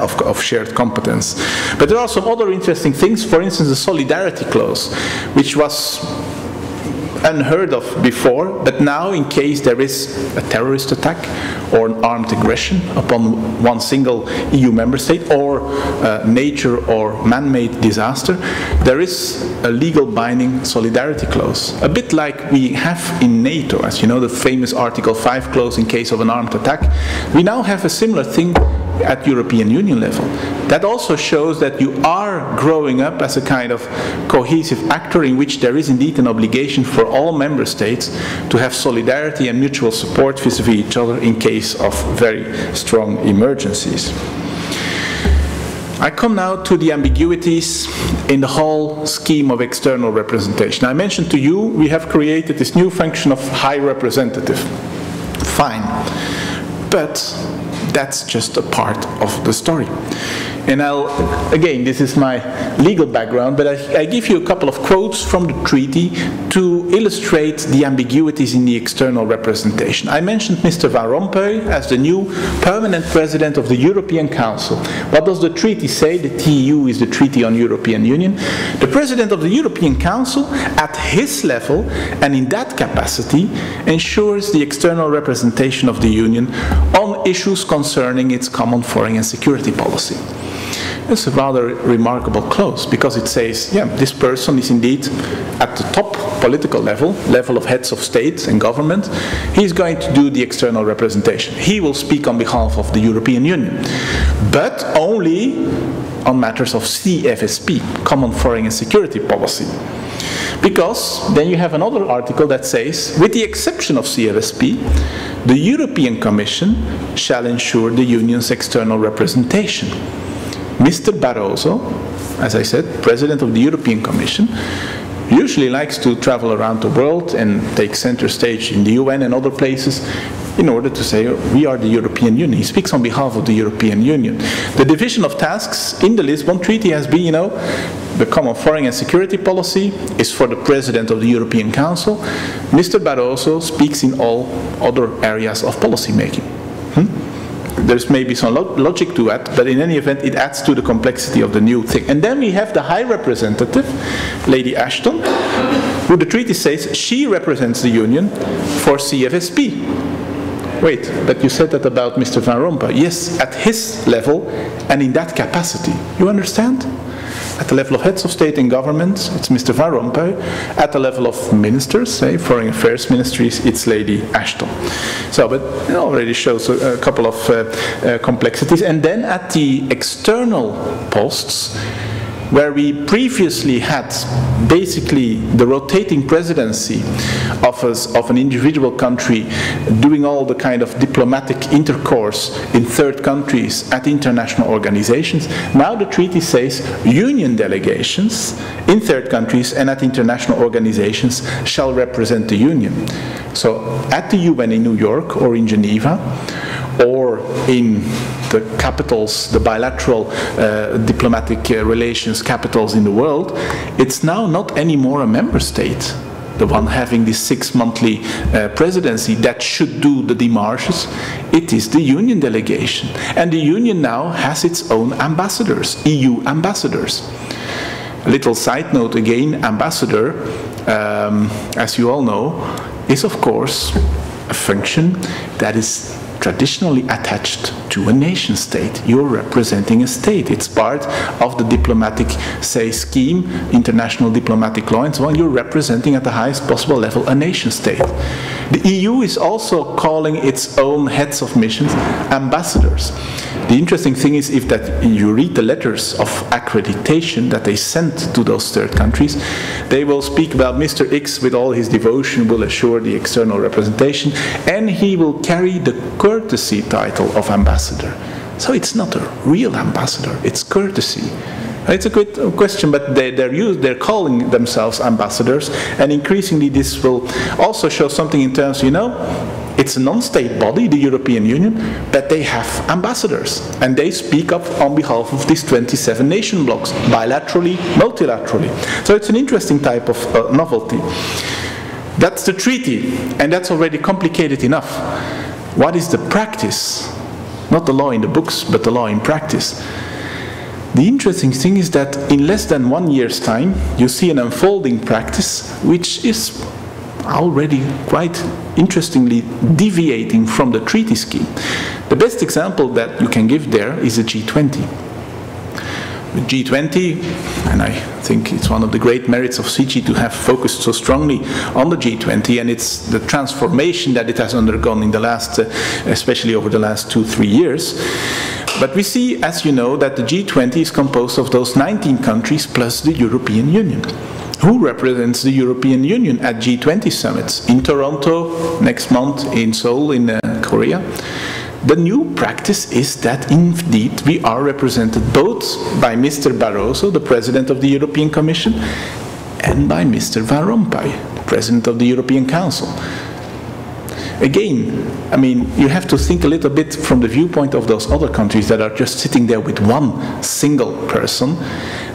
Of shared competence. But there are some other interesting things, for instance the solidarity clause, which was unheard of before, but now in case there is a terrorist attack or an armed aggression upon one single EU member state or nature or man-made disaster, there is a legal binding solidarity clause. A bit like we have in NATO, as you know, the famous Article 5 clause in case of an armed attack. We now have a similar thing at European Union level. That also shows that you are growing up as a kind of cohesive actor in which there is indeed an obligation for all member states to have solidarity and mutual support vis-à-vis each other in case of very strong emergencies. I come now to the ambiguities in the whole scheme of external representation. I mentioned to you we have created this new function of high representative. Fine. But that's just a part of the story. And I'll, again, this is my legal background, but I give you a couple of quotes from the treaty to illustrate the ambiguities in the external representation. I mentioned Mr. Van Rompuy as the new permanent president of the European Council. What does the treaty say? The TEU is the Treaty on European Union. The president of the European Council, at his level and in that capacity, ensures the external representation of the Union on issues concerning its common foreign and security policy. It's a rather remarkable clause because it says, yeah, this person is indeed at the top political level, level of heads of state and government. He's going to do the external representation. He will speak on behalf of the European Union, but only on matters of CFSP, common foreign and security policy. Because then you have another article that says, with the exception of CFSP, the European Commission shall ensure the Union's external representation. Mr. Barroso, as I said, President of the European Commission, usually likes to travel around the world and take center stage in the UN and other places in order to say, we are the European Union. He speaks on behalf of the European Union. The division of tasks in the Lisbon Treaty has been, you know, the common foreign and security policy is for the President of the European Council. Mr. Barroso speaks in all other areas of policy making. There's maybe some logic to that, but in any event, it adds to the complexity of the new thing. And then we have the High Representative, Lady Ashton, who the treaty says she represents the Union for CFSP. Wait, but you said that about Mr. Van Rompuy. Yes, at his level and in that capacity. You understand? At the level of heads of state and governments, it's Mr. Van Rompuy. At the level of ministers, say foreign affairs ministries, it's Lady Ashton. So, but it already shows a couple of complexities. And then at the external posts, where we previously had basically the rotating presidency of an individual country doing all the kind of diplomatic intercourse in third countries at international organizations, now the treaty says union delegations in third countries and at international organizations shall represent the union. So at the UN in New York or in Geneva or in the capitals, the bilateral diplomatic relations capitals in the world, it's now not anymore a member state, the one having this six-monthly presidency that should do the démarches. It is the union delegation. And the union now has its own ambassadors, EU ambassadors. A little side note again, ambassador, as you all know, is of course a function that is traditionally attached to a nation state. You're representing a state. It's part of the diplomatic, say, scheme, international diplomatic law and so on. You're representing at the highest possible level a nation state. The EU is also calling its own heads of missions ambassadors. The interesting thing is if that you read the letters of accreditation that they sent to those third countries, they will speak about Mr. X with all his devotion will assure the external representation and he will carry the courtesy title of ambassador. So it's not a real ambassador, it's courtesy. It's a good question, but they're calling themselves ambassadors, and increasingly this will also show something in terms, you know, it's a non-state body, the European Union, but they have ambassadors, and they speak up on behalf of these 27 nation blocs, bilaterally, multilaterally. So it's an interesting type of novelty. That's the treaty, and that's already complicated enough. What is the practice? Not the law in the books, but the law in practice. The interesting thing is that in less than 1 year's time, you see an unfolding practice which is already quite interestingly deviating from the treaty scheme. The best example that you can give there is the G20. The G20, and I think it's one of the great merits of CIGI to have focused so strongly on the G20, and it's the transformation that it has undergone in the last, especially over the last 2-3 years. But we see, as you know, that the G20 is composed of those 19 countries plus the European Union. Who represents the European Union at G20 summits? In Toronto next month, in Seoul, in Korea. The new practice is that, indeed, we are represented both by Mr. Barroso, the President of the European Commission, and by Mr. Van Rompuy, the President of the European Council. Again, I mean, you have to think a little bit from the viewpoint of those other countries that are just sitting there with one single person,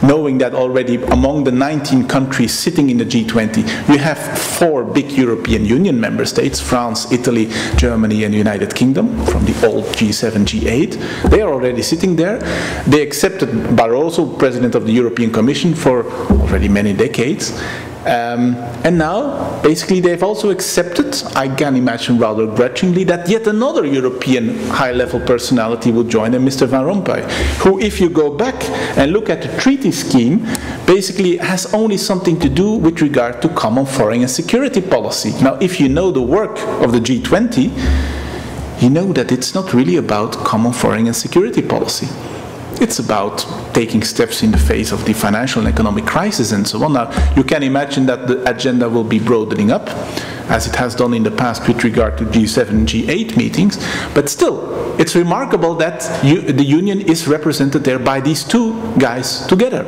knowing that already among the 19 countries sitting in the G20, we have 4 big European Union member states, France, Italy, Germany, and the United Kingdom, from the old G7, G8. They are already sitting there. They accepted Barroso, President of the European Commission, for already many decades. And now, basically, they've also accepted, I can imagine rather grudgingly, that yet another European high-level personality will join them, Mr. Van Rompuy, who, if you go back and look at the treaty scheme, basically has only something to do with regard to common foreign and security policy. Now, if you know the work of the G20, you know that it's not really about common foreign and security policy. It's about taking steps in the face of the financial and economic crisis and so on. Now, you can imagine that the agenda will be broadening up, as it has done in the past with regard to G7 and G8 meetings. But still, it's remarkable that the Union is represented there by these two guys together.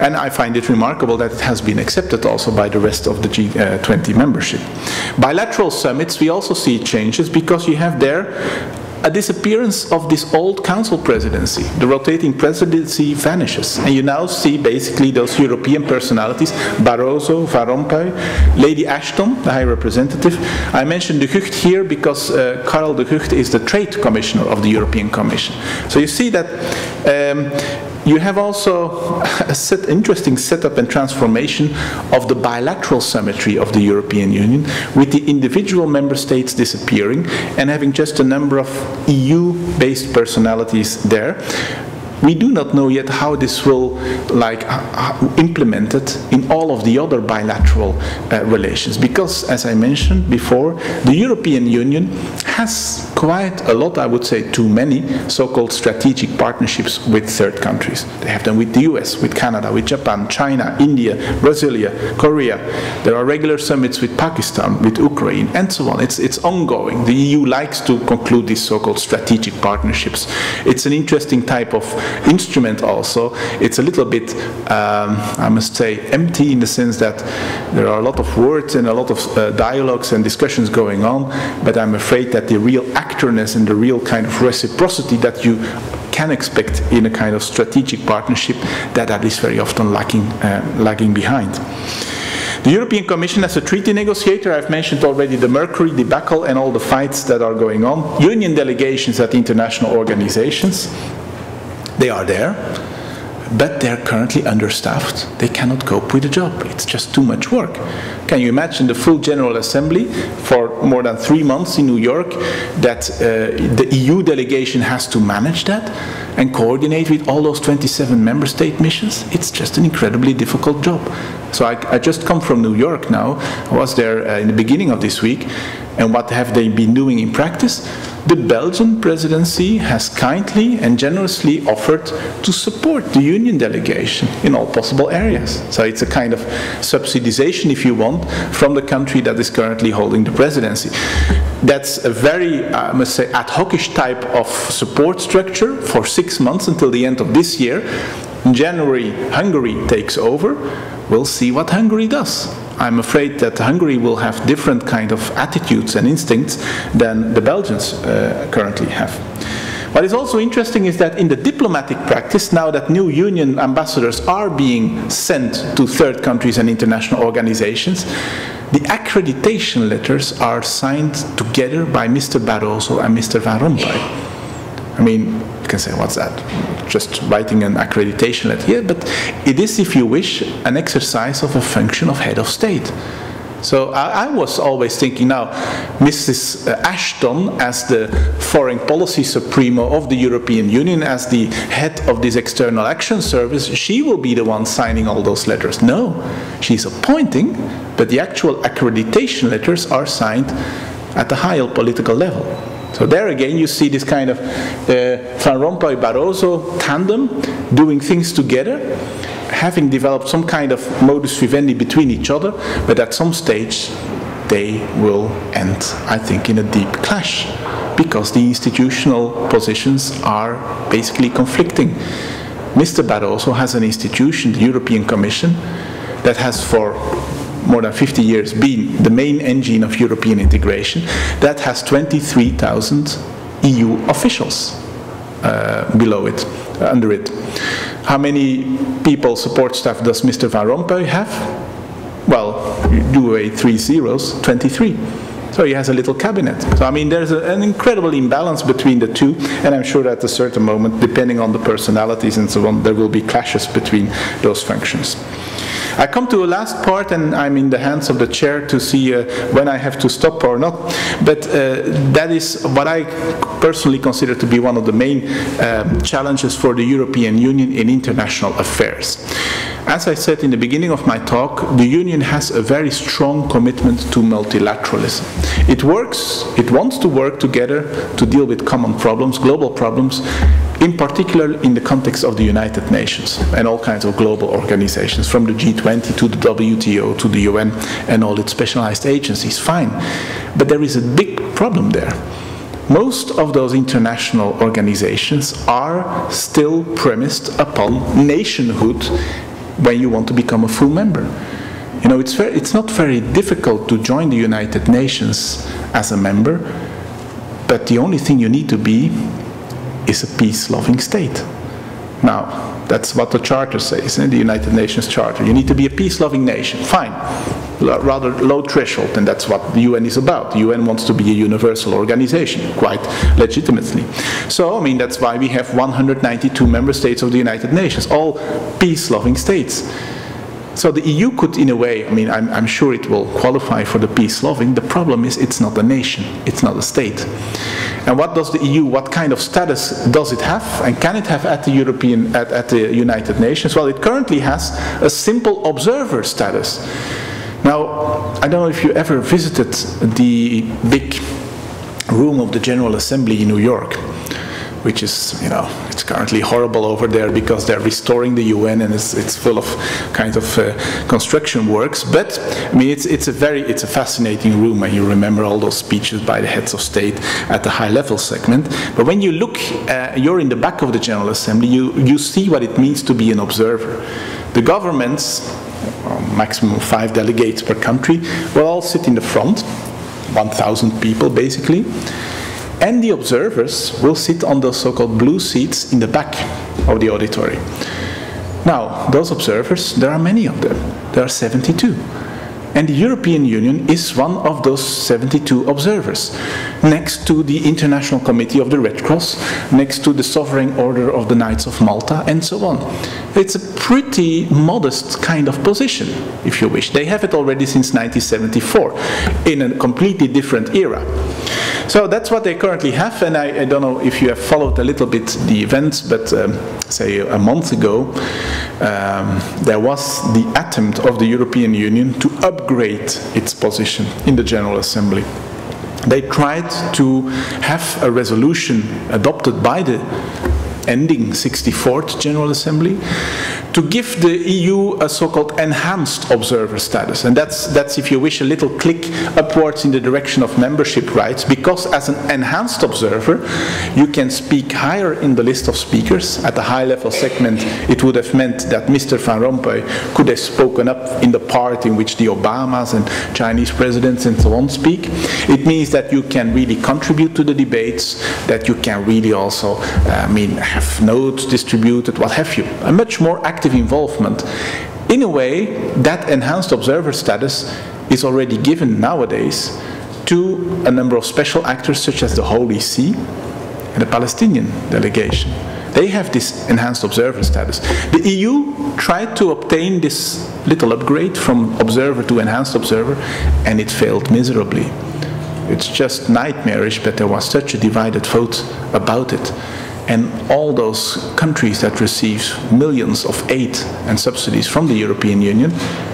And I find it remarkable that it has been accepted also by the rest of the G20 membership. Bilateral summits, we also see changes because you have there a disappearance of this old council presidency. The rotating presidency vanishes, and you now see basically those European personalities, Barroso, Van Rompuy, Lady Ashton, the High Representative. I mentioned de Gucht here because Karel de Gucht is the Trade Commissioner of the European Commission. So you see that you have also a interesting setup and transformation of the bilateral symmetry of the European Union, with the individual member states disappearing and having just a number of EU-based personalities there. We do not know yet how this will implemented in all of the other bilateral relations, because, as I mentioned before, the European Union has quite a lot, I would say too many, so-called strategic partnerships with third countries. They have them with the US, with Canada, with Japan, China, India, Brasilia, Korea. There are regular summits with Pakistan, with Ukraine, and so on. It's ongoing. The EU likes to conclude these so-called strategic partnerships. It's an interesting type of instrument also. It's a little bit, I must say, empty in the sense that there are a lot of words and a lot of dialogues and discussions going on, but I'm afraid that the real actorness and the real kind of reciprocity that you can expect in a kind of strategic partnership, that is very often lagging behind. The European Commission, as a treaty negotiator, I've mentioned already the Mercury debacle and all the fights that are going on. Union delegations at international organizations, they are there, but they're currently understaffed. They cannot cope with the job. It's just too much work. Can you imagine the full General Assembly for more than 3 months in New York, that the EU delegation has to manage that and coordinate with all those 27 member state missions? It's just an incredibly difficult job. So I just come from New York now. I was there in the beginning of this week. And what have they been doing in practice? The Belgian presidency has kindly and generously offered to support the Union delegation in all possible areas. So it's a kind of subsidization, if you want, want from the country that is currently holding the presidency. That's a very, I must say, ad hoc-ish type of support structure for 6 months until the end of this year. In January, Hungary takes over. We'll see what Hungary does. I'm afraid that Hungary will have different kind of attitudes and instincts than the Belgians currently have. What is also interesting is that in the diplomatic practice, now that new union ambassadors are being sent to third countries and international organizations, the accreditation letters are signed together by Mr. Barroso and Mr. Van Rompuy. I mean, you can say, what's that? Just writing an accreditation letter. Yeah, but it is, if you wish, an exercise of a function of head of state. So I was always thinking, now, Mrs. Ashton, as the foreign policy supremo of the European Union, as the head of this External Action Service, she will be the one signing all those letters. No, she's appointing, but the actual accreditation letters are signed at the higher political level. So there again you see this kind of Van Rompuy-Barroso tandem doing things together, having developed some kind of modus vivendi between each other, but at some stage they will end, I think, in a deep clash, because the institutional positions are basically conflicting. Mr. Barroso has an institution, the European Commission, that has for more than 50 years been the main engine of European integration, that has 23,000 EU officials below it, under it. How many people, support staff, does Mr. Van Rompuy have? Well, you do away 3 zeros, 23. So he has a little cabinet. So I mean, there's an incredible imbalance between the two, and I'm sure that at a certain moment, depending on the personalities and so on, there will be clashes between those functions. I come to a last part, and I'm in the hands of the chair to see when I have to stop or not, but that is what I personally consider to be one of the main challenges for the European Union in international affairs. As I said in the beginning of my talk, the Union has a very strong commitment to multilateralism. It works, it wants to work together to deal with common problems, global problems, in particular in the context of the United Nations and all kinds of global organizations, from the G20 to the WTO to the UN and all its specialized agencies, fine. But there is a big problem there. Most of those international organizations are still premised upon nationhood when you want to become a full member. You know, it's not very difficult to join the United Nations as a member, but the only thing you need to be is a peace-loving state. Now, that's what the Charter says, the United Nations Charter. You need to be a peace-loving nation. Fine. Rather low threshold, and that's what the UN is about. The UN wants to be a universal organization, quite legitimately. So, I mean, that's why we have 192 member states of the United Nations, all peace-loving states. So the EU could, in a way, I mean, I'm sure it will qualify for the peace-loving. The problem is it's not a nation, it's not a state. And what does the EU, what kind of status does it have, and can it have at the European, at the United Nations? Well, it currently has a simple observer status. Now, I don't know if you ever visited the big room of the General Assembly in New York, which is, you know, it's currently horrible over there because they're restoring the UN, and it's full of kind of construction works. But I mean, it's a fascinating room, and you remember all those speeches by the heads of state at the high level segment. But when you look, you're in the back of the General Assembly, you see what it means to be an observer. The governments, maximum 5 delegates per country, will all sit in the front, 1,000 people basically. And the observers will sit on those so-called blue seats in the back of the auditorium. Now, those observers, there are many of them. There are 72. And the European Union is one of those 72 observers, next to the International Committee of the Red Cross, next to the Sovereign Order of the Knights of Malta, and so on. It's a pretty modest kind of position, if you wish. They have it already since 1974, in a completely different era. So that's what they currently have, and I don't know if you have followed a little bit the events, but say a month ago, there was the attempt of the European Union to upgrade its position in the General Assembly. They tried to have a resolution adopted by the ending 64th General Assembly to give the EU a so-called enhanced observer status. And that's, if you wish, a little click upwards in the direction of membership rights, because as an enhanced observer, you can speak higher in the list of speakers. At the high-level segment, it would have meant that Mr. Van Rompuy could have spoken up in the part in which the Obamas and Chinese presidents and so on speak. It means that you can really contribute to the debates, that you can really also, I mean, have notes distributed, what have you. A much more active involvement. In a way, that enhanced observer status is already given nowadays to a number of special actors such as the Holy See and the Palestinian delegation. They have this enhanced observer status. The EU tried to obtain this little upgrade from observer to enhanced observer, and it failed miserably. It's just nightmarish, but there was such a divided vote about it. And all those countries that received millions of aid and subsidies from the European Union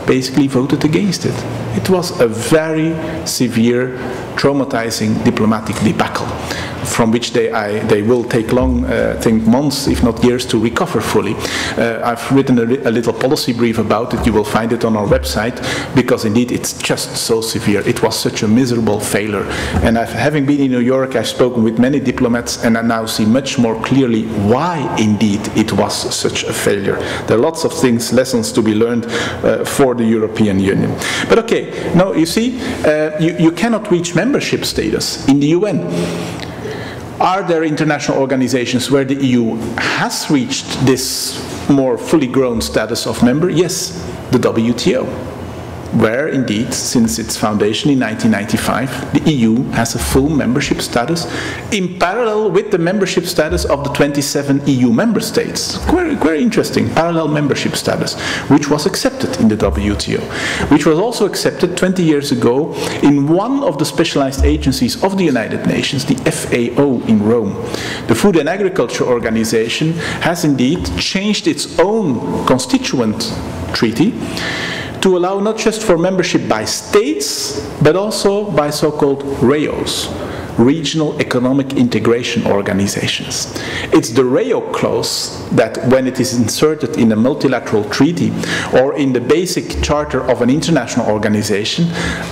basically voted against it. It was a very severe, traumatizing diplomatic debacle from which they will take long, I think, months, if not years, to recover fully. I've written a little policy brief about it. You will find it on our website, because indeed it's just so severe. It was such a miserable failure. And having been in New York, I've spoken with many diplomats, and I now see much more clearly why indeed it was such a failure. There are lots of things, lessons to be learned for the European Union. But okay, now you see, you cannot reach membership status in the UN. Are there international organizations where the EU has reached this more fully grown status of member? Yes, the WTO, where indeed, since its foundation in 1995, the EU has a full membership status in parallel with the membership status of the 27 EU member states. Very, very interesting, parallel membership status, which was accepted in the WTO, which was also accepted 20 years ago in one of the specialized agencies of the United Nations, the FAO in Rome. The Food and Agriculture Organization has indeed changed its own constituent treaty to allow not just for membership by states, but also by so-called REOs, Regional Economic Integration Organizations. It's the REO clause that, when it is inserted in a multilateral treaty or in the basic charter of an international organization,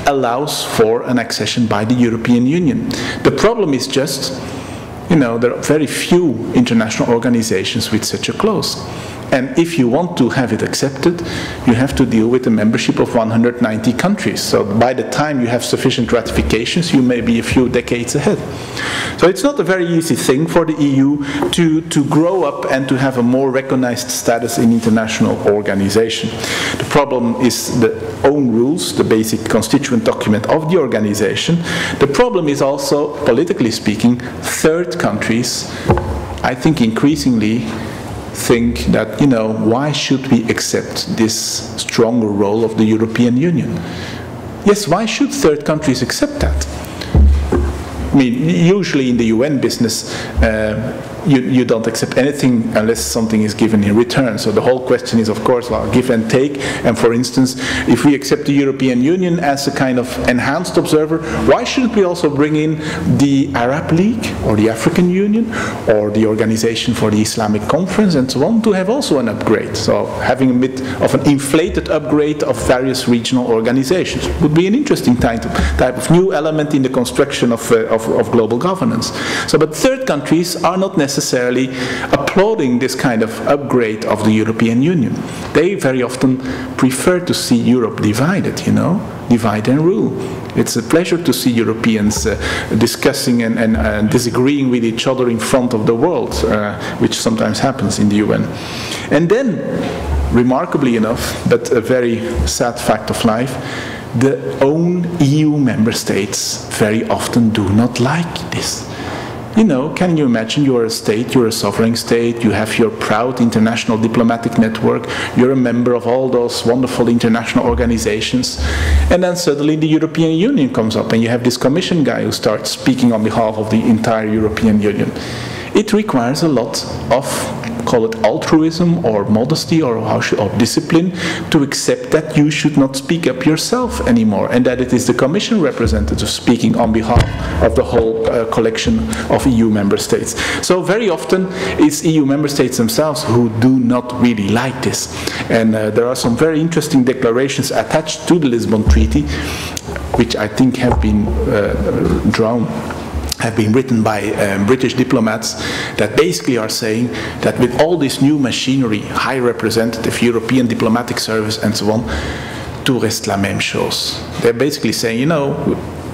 allows for an accession by the European Union. The problem is just, you know, there are very few international organizations with such a clause. And if you want to have it accepted, you have to deal with a membership of 190 countries. So by the time you have sufficient ratifications, you may be a few decades ahead. So it's not a very easy thing for the EU to grow up and to have a more recognized status in international organization. The problem is the own rules, the basic constituent document of the organization. The problem is also, politically speaking, third countries, I think, increasingly think that, you know, why should we accept this stronger role of the European Union? Yes, why should third countries accept that? I mean, usually in the UN business, you don't accept anything unless something is given in return. So the whole question is, of course, well, give and take. And for instance, if we accept the European Union as a kind of enhanced observer, why shouldn't we also bring in the Arab League or the African Union or the Organization for the Islamic Conference and so on to have also an upgrade? So having a bit of an inflated upgrade of various regional organizations would be an interesting type of new element in the construction of global governance. So, but third countries are not necessarily applauding this kind of upgrade of the European Union. They very often prefer to see Europe divided, you know, divide and rule. It's a pleasure to see Europeans discussing and disagreeing with each other in front of the world, which sometimes happens in the UN. And then, remarkably enough, but a very sad fact of life, the own EU member states very often do not like this. You know, can you imagine you're a state, you're a sovereign state, you have your proud international diplomatic network, you're a member of all those wonderful international organizations, and then suddenly the European Union comes up and you have this commission guy who starts speaking on behalf of the entire European Union. it requires a lot of, call it altruism or modesty or discipline, to accept that you should not speak up yourself anymore, and that it is the Commission representative speaking on behalf of the whole collection of EU member states. So very often it's EU member states themselves who do not really like this. And there are some very interesting declarations attached to the Lisbon Treaty, which I think have been written by British diplomats, that basically are saying that with all this new machinery, high representative, European diplomatic service and so on, tout reste la même chose. They're basically saying, you know,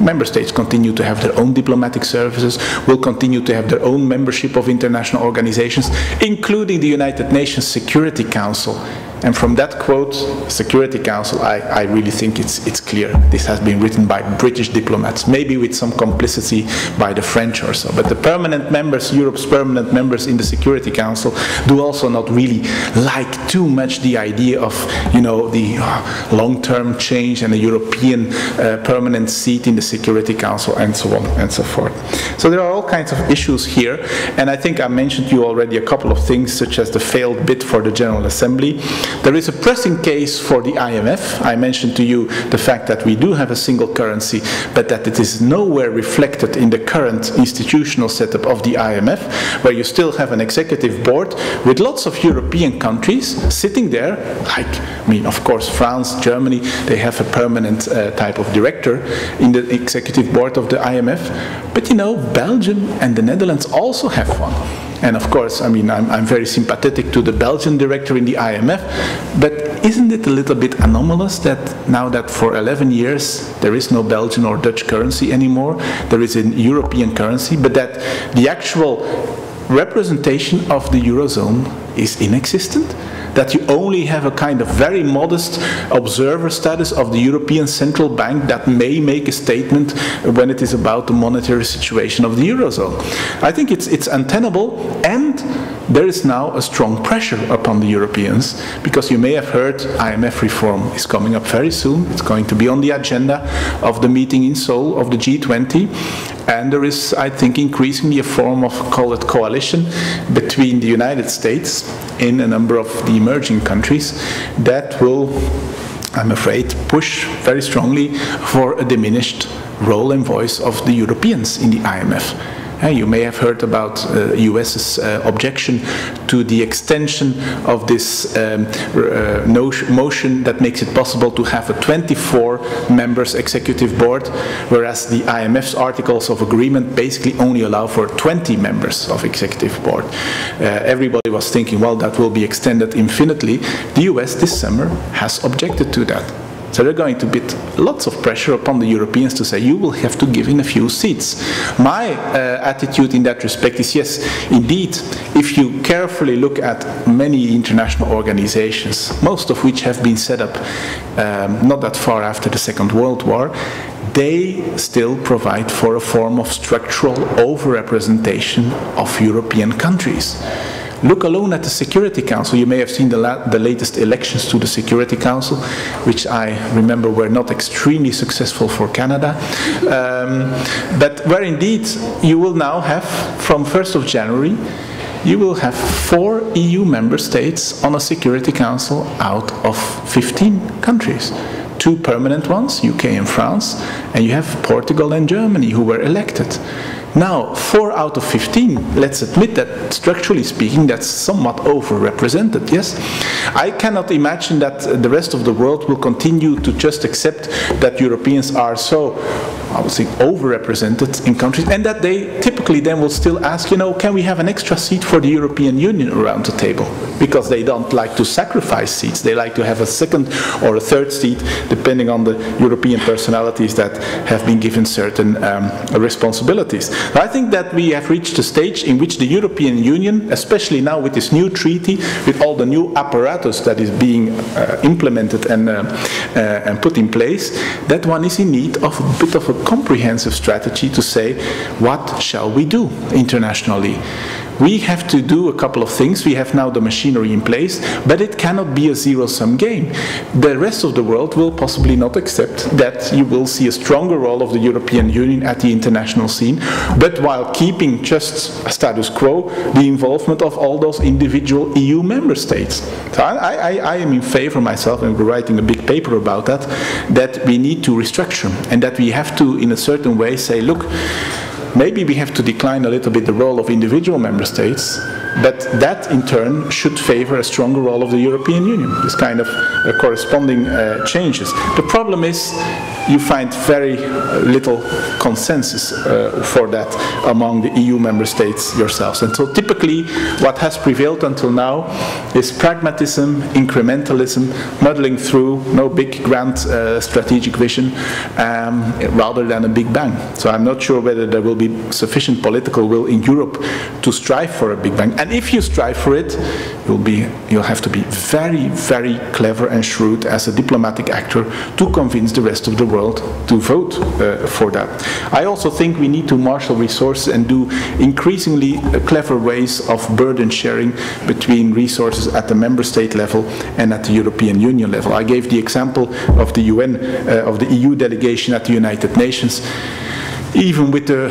member states continue to have their own diplomatic services, will continue to have their own membership of international organizations, including the United Nations Security Council. And from that quote, Security Council, I really think it's clear. This has been written by British diplomats, maybe with some complicity by the French or so. But the permanent members, Europe's permanent members in the Security Council, do also not really like too much the idea of, you know, the long-term change and a European permanent seat in the Security Council and so on and so forth. So there are all kinds of issues here. And I think I mentioned to you already a couple of things, such as the failed bid for the General Assembly. There is a pressing case for the IMF. I mentioned to you the fact that we do have a single currency, but that it is nowhere reflected in the current institutional setup of the IMF, where you still have an executive board with lots of European countries sitting there, like, I mean, of course, France, Germany, they have a permanent type of director in the executive board of the IMF. But, you know, Belgium and the Netherlands also have one. And of course, I mean, I'm very sympathetic to the Belgian director in the IMF, but isn't it a little bit anomalous that now that for 11 years there is no Belgian or Dutch currency anymore, there is a European currency, but that the actual representation of the Eurozone is inexistent? That you only have a kind of very modest observer status of the European Central Bank that may make a statement when it is about the monetary situation of the Eurozone. I think it's untenable, and there is now a strong pressure upon the Europeans, because you may have heard IMF reform is coming up very soon. It's going to be on the agenda of the meeting in Seoul of the G20. And there is, I think, increasingly a form of, call it, coalition between the United States and a number of the emerging countries that will, I'm afraid, push very strongly for a diminished role and voice of the Europeans in the IMF. You may have heard about US's objection to the extension of this motion that makes it possible to have a 24-member executive board, whereas the IMF's articles of agreement basically only allow for 20 members of executive board. Everybody was thinking, well, that will be extended infinitely. The US this summer has objected to that. So they're going to put lots of pressure upon the Europeans to say, you will have to give in a few seats. My attitude in that respect is, yes, indeed, if you carefully look at many international organizations, most of which have been set up not that far after the Second World War, they still provide for a form of structural overrepresentation of European countries. Look alone at the Security Council. You may have seen the latest elections to the Security Council, which I remember were not extremely successful for Canada. But where indeed you will now have, from 1st of January, you will have 4 EU member states on a Security Council out of 15 countries. 2 permanent ones, UK and France, and you have Portugal and Germany who were elected. Now, 4 out of 15, let's admit that, structurally speaking, that's somewhat overrepresented, yes? I cannot imagine that the rest of the world will continue to just accept that Europeans are so, I would say, overrepresented in countries, and that they typically then will still ask, you know, can we have an extra seat for the European Union around the table? Because they don't like to sacrifice seats. They like to have a second or a third seat, depending on the European personalities that have been given certain responsibilities. I think that we have reached a stage in which the European Union, especially now with this new treaty, with all the new apparatus that is being implemented and put in place, that one is in need of a bit of a comprehensive strategy to say, what shall we do internationally? We have to do a couple of things. We have now the machinery in place, but it cannot be a zero-sum game. The rest of the world will possibly not accept that you will see a stronger role of the European Union at the international scene, but while keeping just a status quo, the involvement of all those individual EU member states. So I am in favor myself, and we're writing a big paper about that we need to restructure, and that we have to, in a certain way, say, look, maybe we have to decline a little bit the role of individual member states, but that in turn should favor a stronger role of the European Union. This kind of corresponding changes. The problem is you find very little consensus for that among the EU member states yourselves. And so typically what has prevailed until now is pragmatism, incrementalism, muddling through, no big grand strategic vision, rather than a big bang. So I'm not sure whether there will be sufficient political will in Europe to strive for a big bang. And if you strive for it, you'll have to be very, very clever and shrewd as a diplomatic actor to convince the rest of the world to vote for that. I also think we need to marshal resources and do increasingly clever ways of burden sharing between resources at the member state level and at the European Union level. I gave the example of the UN, of the EU delegation at the United Nations. Even with the,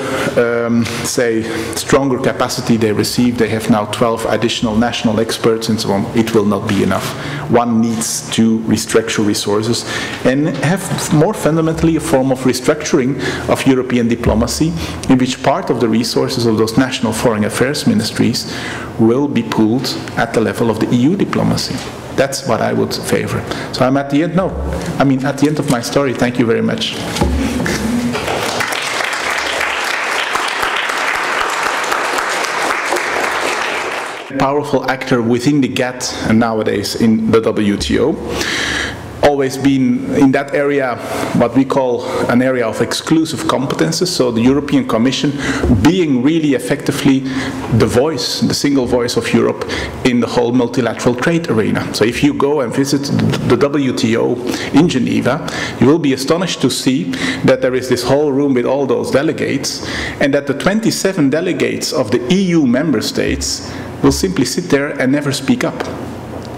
say, stronger capacity they receive, they have now 12 additional national experts and so on. It will not be enough. One needs to restructure resources and have more fundamentally a form of restructuring of European diplomacy, in which part of the resources of those national foreign affairs ministries will be pooled at the level of the EU diplomacy. That's what I would favor. So I'm at the end, at the end of my story. Thank you very much. Powerful actor within the GATT and nowadays in the WTO. Always been in that area, what we call an area of exclusive competences. So the European Commission being really effectively the voice, the single voice of Europe in the whole multilateral trade arena. So if you go and visit the WTO in Geneva, you will be astonished to see that there is this whole room with all those delegates, and that the 27 delegates of the EU member states will simply sit there and never speak up.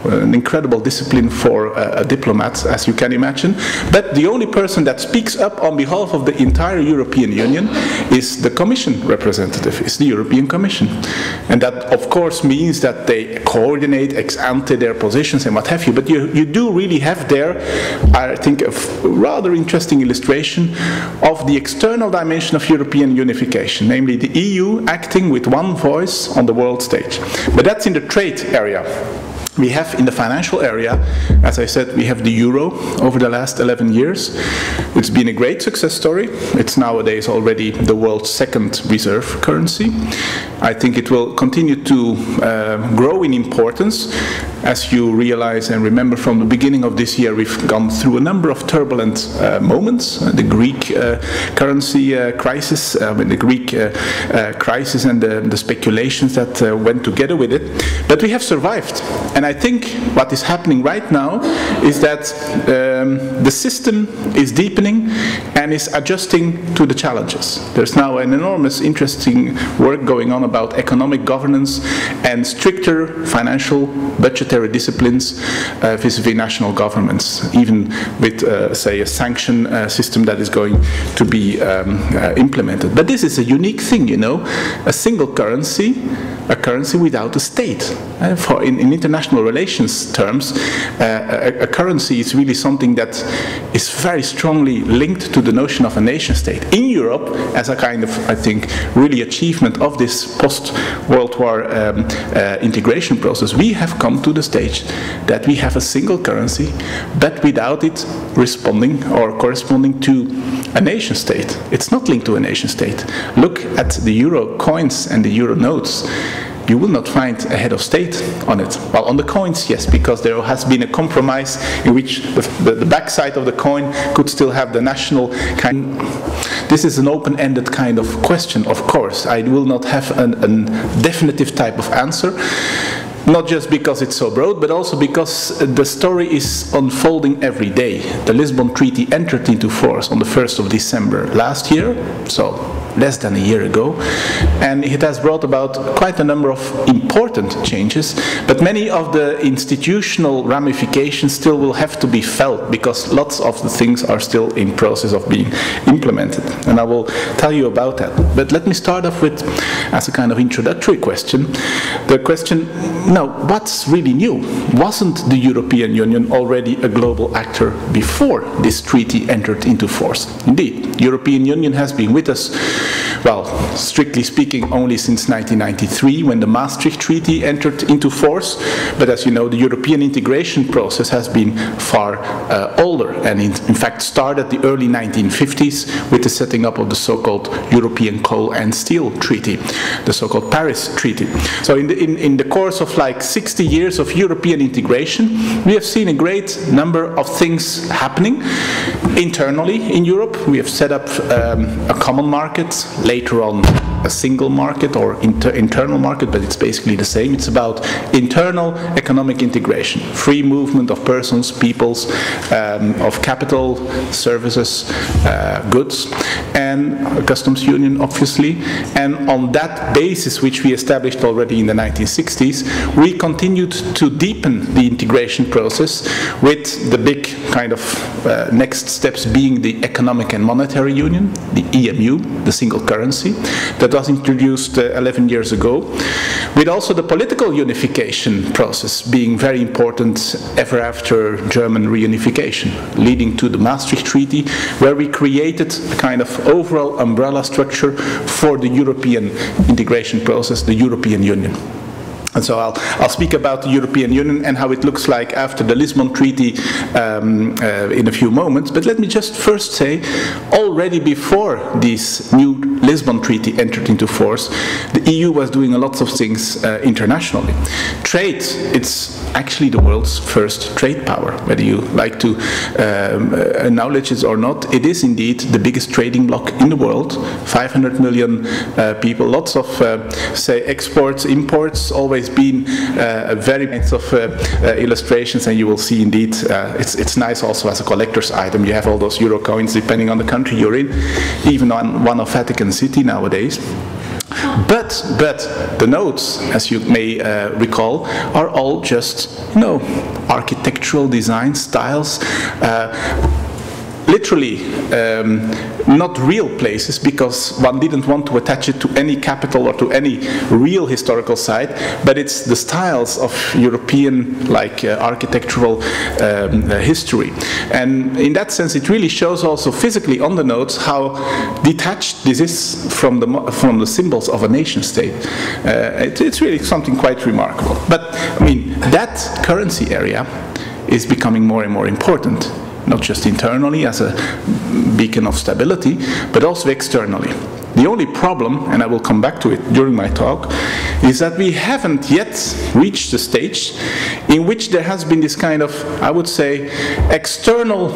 An incredible discipline for diplomats, as you can imagine. But the only person that speaks up on behalf of the entire European Union is the Commission representative, is the European Commission. And that, of course, means that they coordinate ex ante their positions and what have you. But you do really have there, I think, a rather interesting illustration of the external dimension of European unification, namely the EU acting with one voice on the world stage. But that's in the trade area. We have in the financial area, as I said, we have the euro over the last 11 years. It's been a great success story. It's nowadays already the world's second reserve currency. I think it will continue to grow in importance. As you realize and remember from the beginning of this year, we've gone through a number of turbulent moments. The Greek currency crisis, the Greek crisis and the speculations that went together with it. But we have survived. And I think what is happening right now is that the system is deepening and is adjusting to the challenges. There's now an enormous, interesting work going on about economic governance and stricter financial budgetary disciplines vis-à-vis national governments, even with, say, a sanction system that is going to be implemented. But this is a unique thing, you know, a single currency, a currency without a state. In international relations terms, a currency is really something that is very strongly linked to the notion of a nation state. In Europe, as a kind of, I think, really achievement of this post-World War integration process, we have come to the stage that we have a single currency, but without it responding or corresponding to a nation state. It's not linked to a nation state. Look at the euro coins and the euro notes. You will not find a head of state on it. Well, on the coins, yes, because there has been a compromise in which the backside of the coin could still have the national kind. This is an open-ended kind of question, of course. I will not have a definitive type of answer. Not just because it's so broad, but also because the story is unfolding every day. The Lisbon Treaty entered into force on the 1st of December last year, so less than a year ago, and it has brought about quite a number of important changes, but many of the institutional ramifications still will have to be felt because lots of the things are still in process of being implemented, and I will tell you about that. But let me start off with, as a kind of introductory question, the question, now, what's really new? Wasn't the European Union already a global actor before this treaty entered into force? Indeed, European Union has been with us, well, strictly speaking, only since 1993, when the Maastricht Treaty entered into force, but as you know, the European integration process has been far older, and in fact started the early 1950s with the setting up of the so-called European Coal and Steel Treaty, the so-called Paris Treaty. So in the course of like 60 years of European integration, we have seen a great number of things happening internally in Europe. We have set up a common market, later on a single market or internal market, but it's basically the same. It's about internal economic integration, free movement of persons, peoples, of capital, services, goods, and a customs union, obviously. And on that basis, which we established already in the 1960s, we continued to deepen the integration process with the big kind of next steps being the Economic and Monetary Union, the EMU, the single currency, that was introduced 11 years ago, with also the political unification process being very important ever after German reunification, leading to the Maastricht Treaty, where we created a kind of overall umbrella structure for the European integration process, the European Union. And so I'll speak about the European Union and how it looks like after the Lisbon Treaty in a few moments. But let me just first say, already before this new Lisbon Treaty entered into force, the EU was doing a lot of things internationally. Trade, it's actually the world's first trade power. Whether you like to acknowledge it or not, it is indeed the biggest trading bloc in the world. 500 million people, lots of, say, exports, imports, always been a very nice of illustrations, and you will see indeed it's nice also as a collector's item. You have all those euro coins depending on the country you're in, even on one of Vatican City nowadays. But the notes, as you may recall, are all just, you know, architectural design styles, literally not real places, because one didn't want to attach it to any capital or to any real historical site, but it's the styles of European like architectural history. And in that sense it really shows also physically on the notes how detached this is from the symbols of a nation state. It's really something quite remarkable. But I mean, that currency area is becoming more and more important, not just internally as a beacon of stability, but also externally. The only problem, and I will come back to it during my talk, is that we haven't yet reached the stage in which there has been this kind of, I would say, external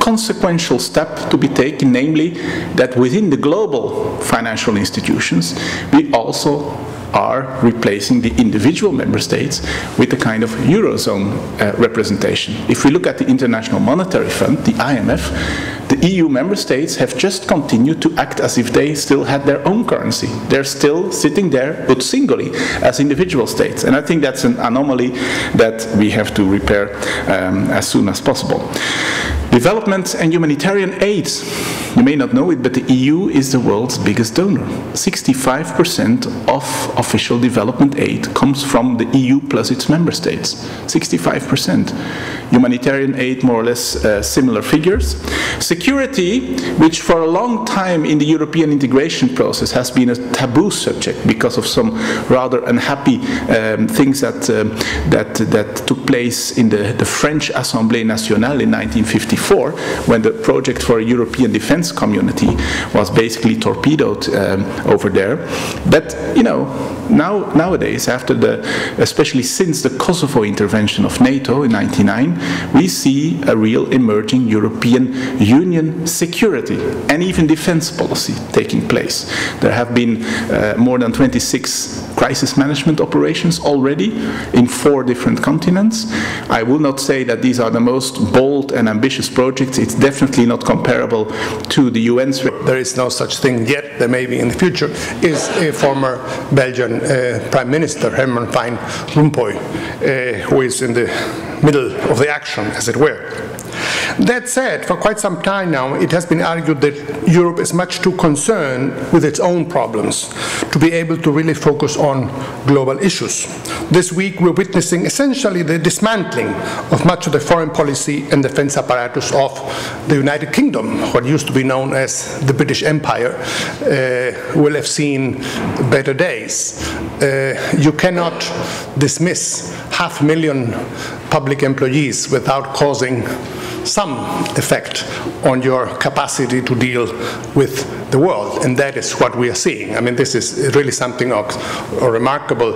consequential step to be taken, namely that within the global financial institutions, we also are replacing the individual member states with a kind of Eurozone representation. If we look at the International Monetary Fund, the IMF, the EU member states have just continued to act as if they still had their own currency. They're still sitting there, but singly, as individual states. And I think that's an anomaly that we have to repair as soon as possible. Development and humanitarian aid. You may not know it, but the EU is the world's biggest donor. 65% of official development aid comes from the EU plus its member states. 65%. Humanitarian aid, more or less similar figures. Security, which for a long time in the European integration process has been a taboo subject because of some rather unhappy things that took place in the French Assemblée Nationale in 1954. When the project for a European defense community was basically torpedoed over there. But, you know, nowadays, after especially since the Kosovo intervention of NATO in 1999, we see a real emerging European Union security and even defense policy taking place. There have been more than 26 crisis management operations already in 4 different continents. I will not say that these are the most bold and ambitious projects. It's definitely not comparable to the UN's. There is no such thing yet. There may be in the future. Is a former Belgian Prime Minister, Herman Van Rompuy, who is in the middle of the action, as it were. That said, for quite some time now, it has been argued that Europe is much too concerned with its own problems to be able to really focus on global issues. This week, we're witnessing essentially the dismantling of much of the foreign policy and defense apparatus of the United Kingdom, what used to be known as the British Empire, will have seen better days. You cannot dismiss 500,000 public employees without causing some effect on your capacity to deal with the world, and that is what we are seeing. I mean, this is really something of a remarkable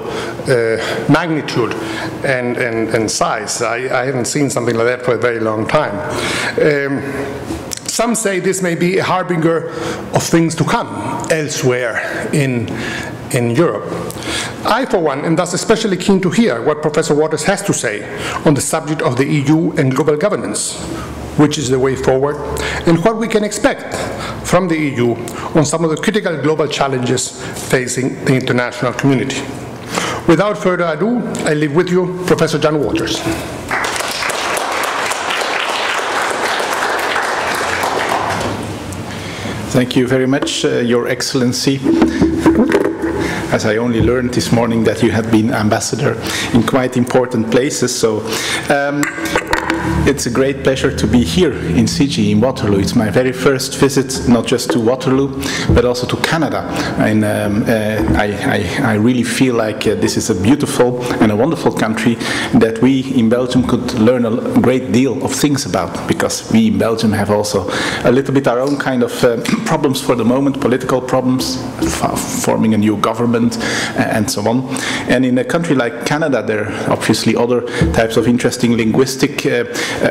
magnitude and size. I haven't seen something like that for a very long time. Some say this may be a harbinger of things to come elsewhere in Europe. I, for one, am thus especially keen to hear what Professor Waters has to say on the subject of the EU and global governance, which is the way forward, and what we can expect from the EU on some of the critical global challenges facing the international community. Without further ado, I leave with you Professor John Waters. Thank you very much, Your Excellency. As I only learned this morning that you have been ambassador in quite important places, so it's a great pleasure to be here in CIGI in Waterloo. It's my very first visit, not just to Waterloo, but also to Canada. And I really feel like this is a beautiful and a wonderful country that we in Belgium could learn a great deal of things about, because we in Belgium have also a little bit our own kind of problems for the moment, political problems, forming a new government, and so on. And in a country like Canada, there are obviously other types of interesting linguistic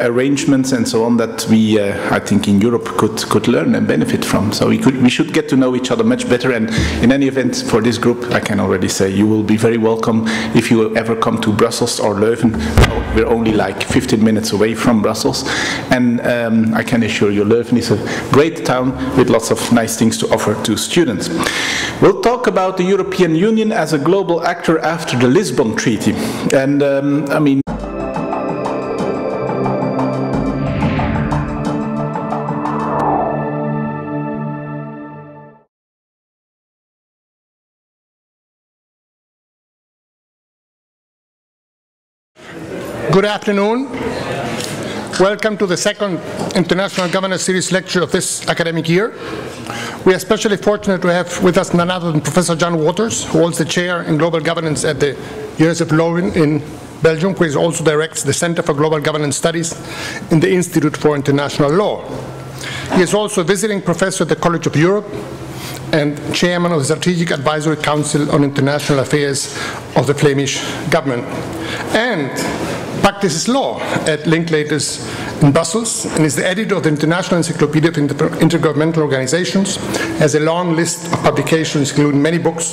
arrangements and so on that we, I think, in Europe could learn and benefit from. So we should get to know each other much better. And in any event, for this group, I can already say you will be very welcome if you ever come to Brussels or Leuven. We're only like 15 minutes away from Brussels, and I can assure you Leuven is a great town with lots of nice things to offer to students. We'll talk about the European Union as a global actor after the Lisbon Treaty, and I mean. Good afternoon. Welcome to the second International Governance Series lecture of this academic year. We are especially fortunate to have with us none other than Professor John Waters, who holds the chair in global governance at the University of Leuven in Belgium, who also directs the Center for Global Governance Studies in the Institute for International Law. He is also a visiting professor at the College of Europe and chairman of the Strategic Advisory Council on International Affairs of the Flemish government, and practices law at Linklater's in Brussels, and is the editor of the International Encyclopedia of Intergovernmental Organizations, has a long list of publications, including many books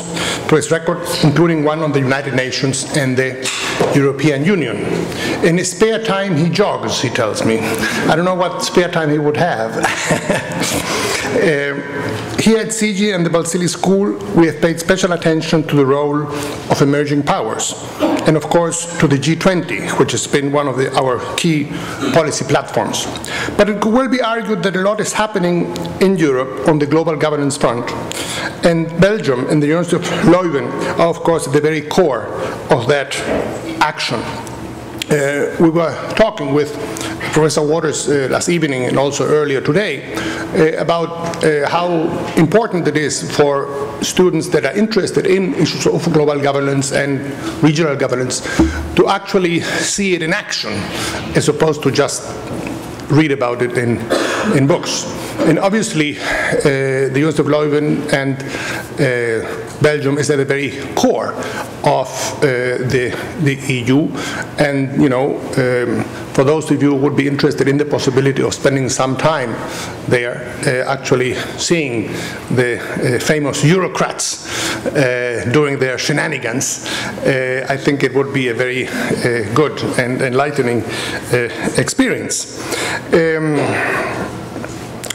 to his record, including one on the United Nations and the European Union. In his spare time, he jogs, he tells me. I don't know what spare time he would have. Here at CIGI and the Balsillie School, we have paid special attention to the role of emerging powers, and of course to the G20, which has been one of our key policy platforms. But it will be argued that a lot is happening in Europe on the global governance front, and Belgium and the University of Leuven are of course at the very core of that action. We were talking with Professor Waters last evening and also earlier today about how important it is for students that are interested in issues of global governance and regional governance to actually see it in action as opposed to just read about it in books. And obviously the University of Leuven and Belgium is at the very core of the EU, and for those of you who would be interested in the possibility of spending some time there, actually seeing the famous Eurocrats doing their shenanigans, I think it would be a very good and enlightening experience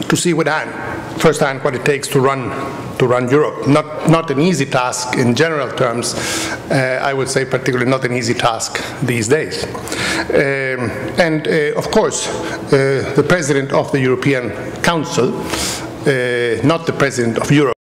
to see firsthand what it takes to run Europe. Not an easy task in general terms. I would say particularly not an easy task these days. Of course, the president of the European Council, not the president of Europe,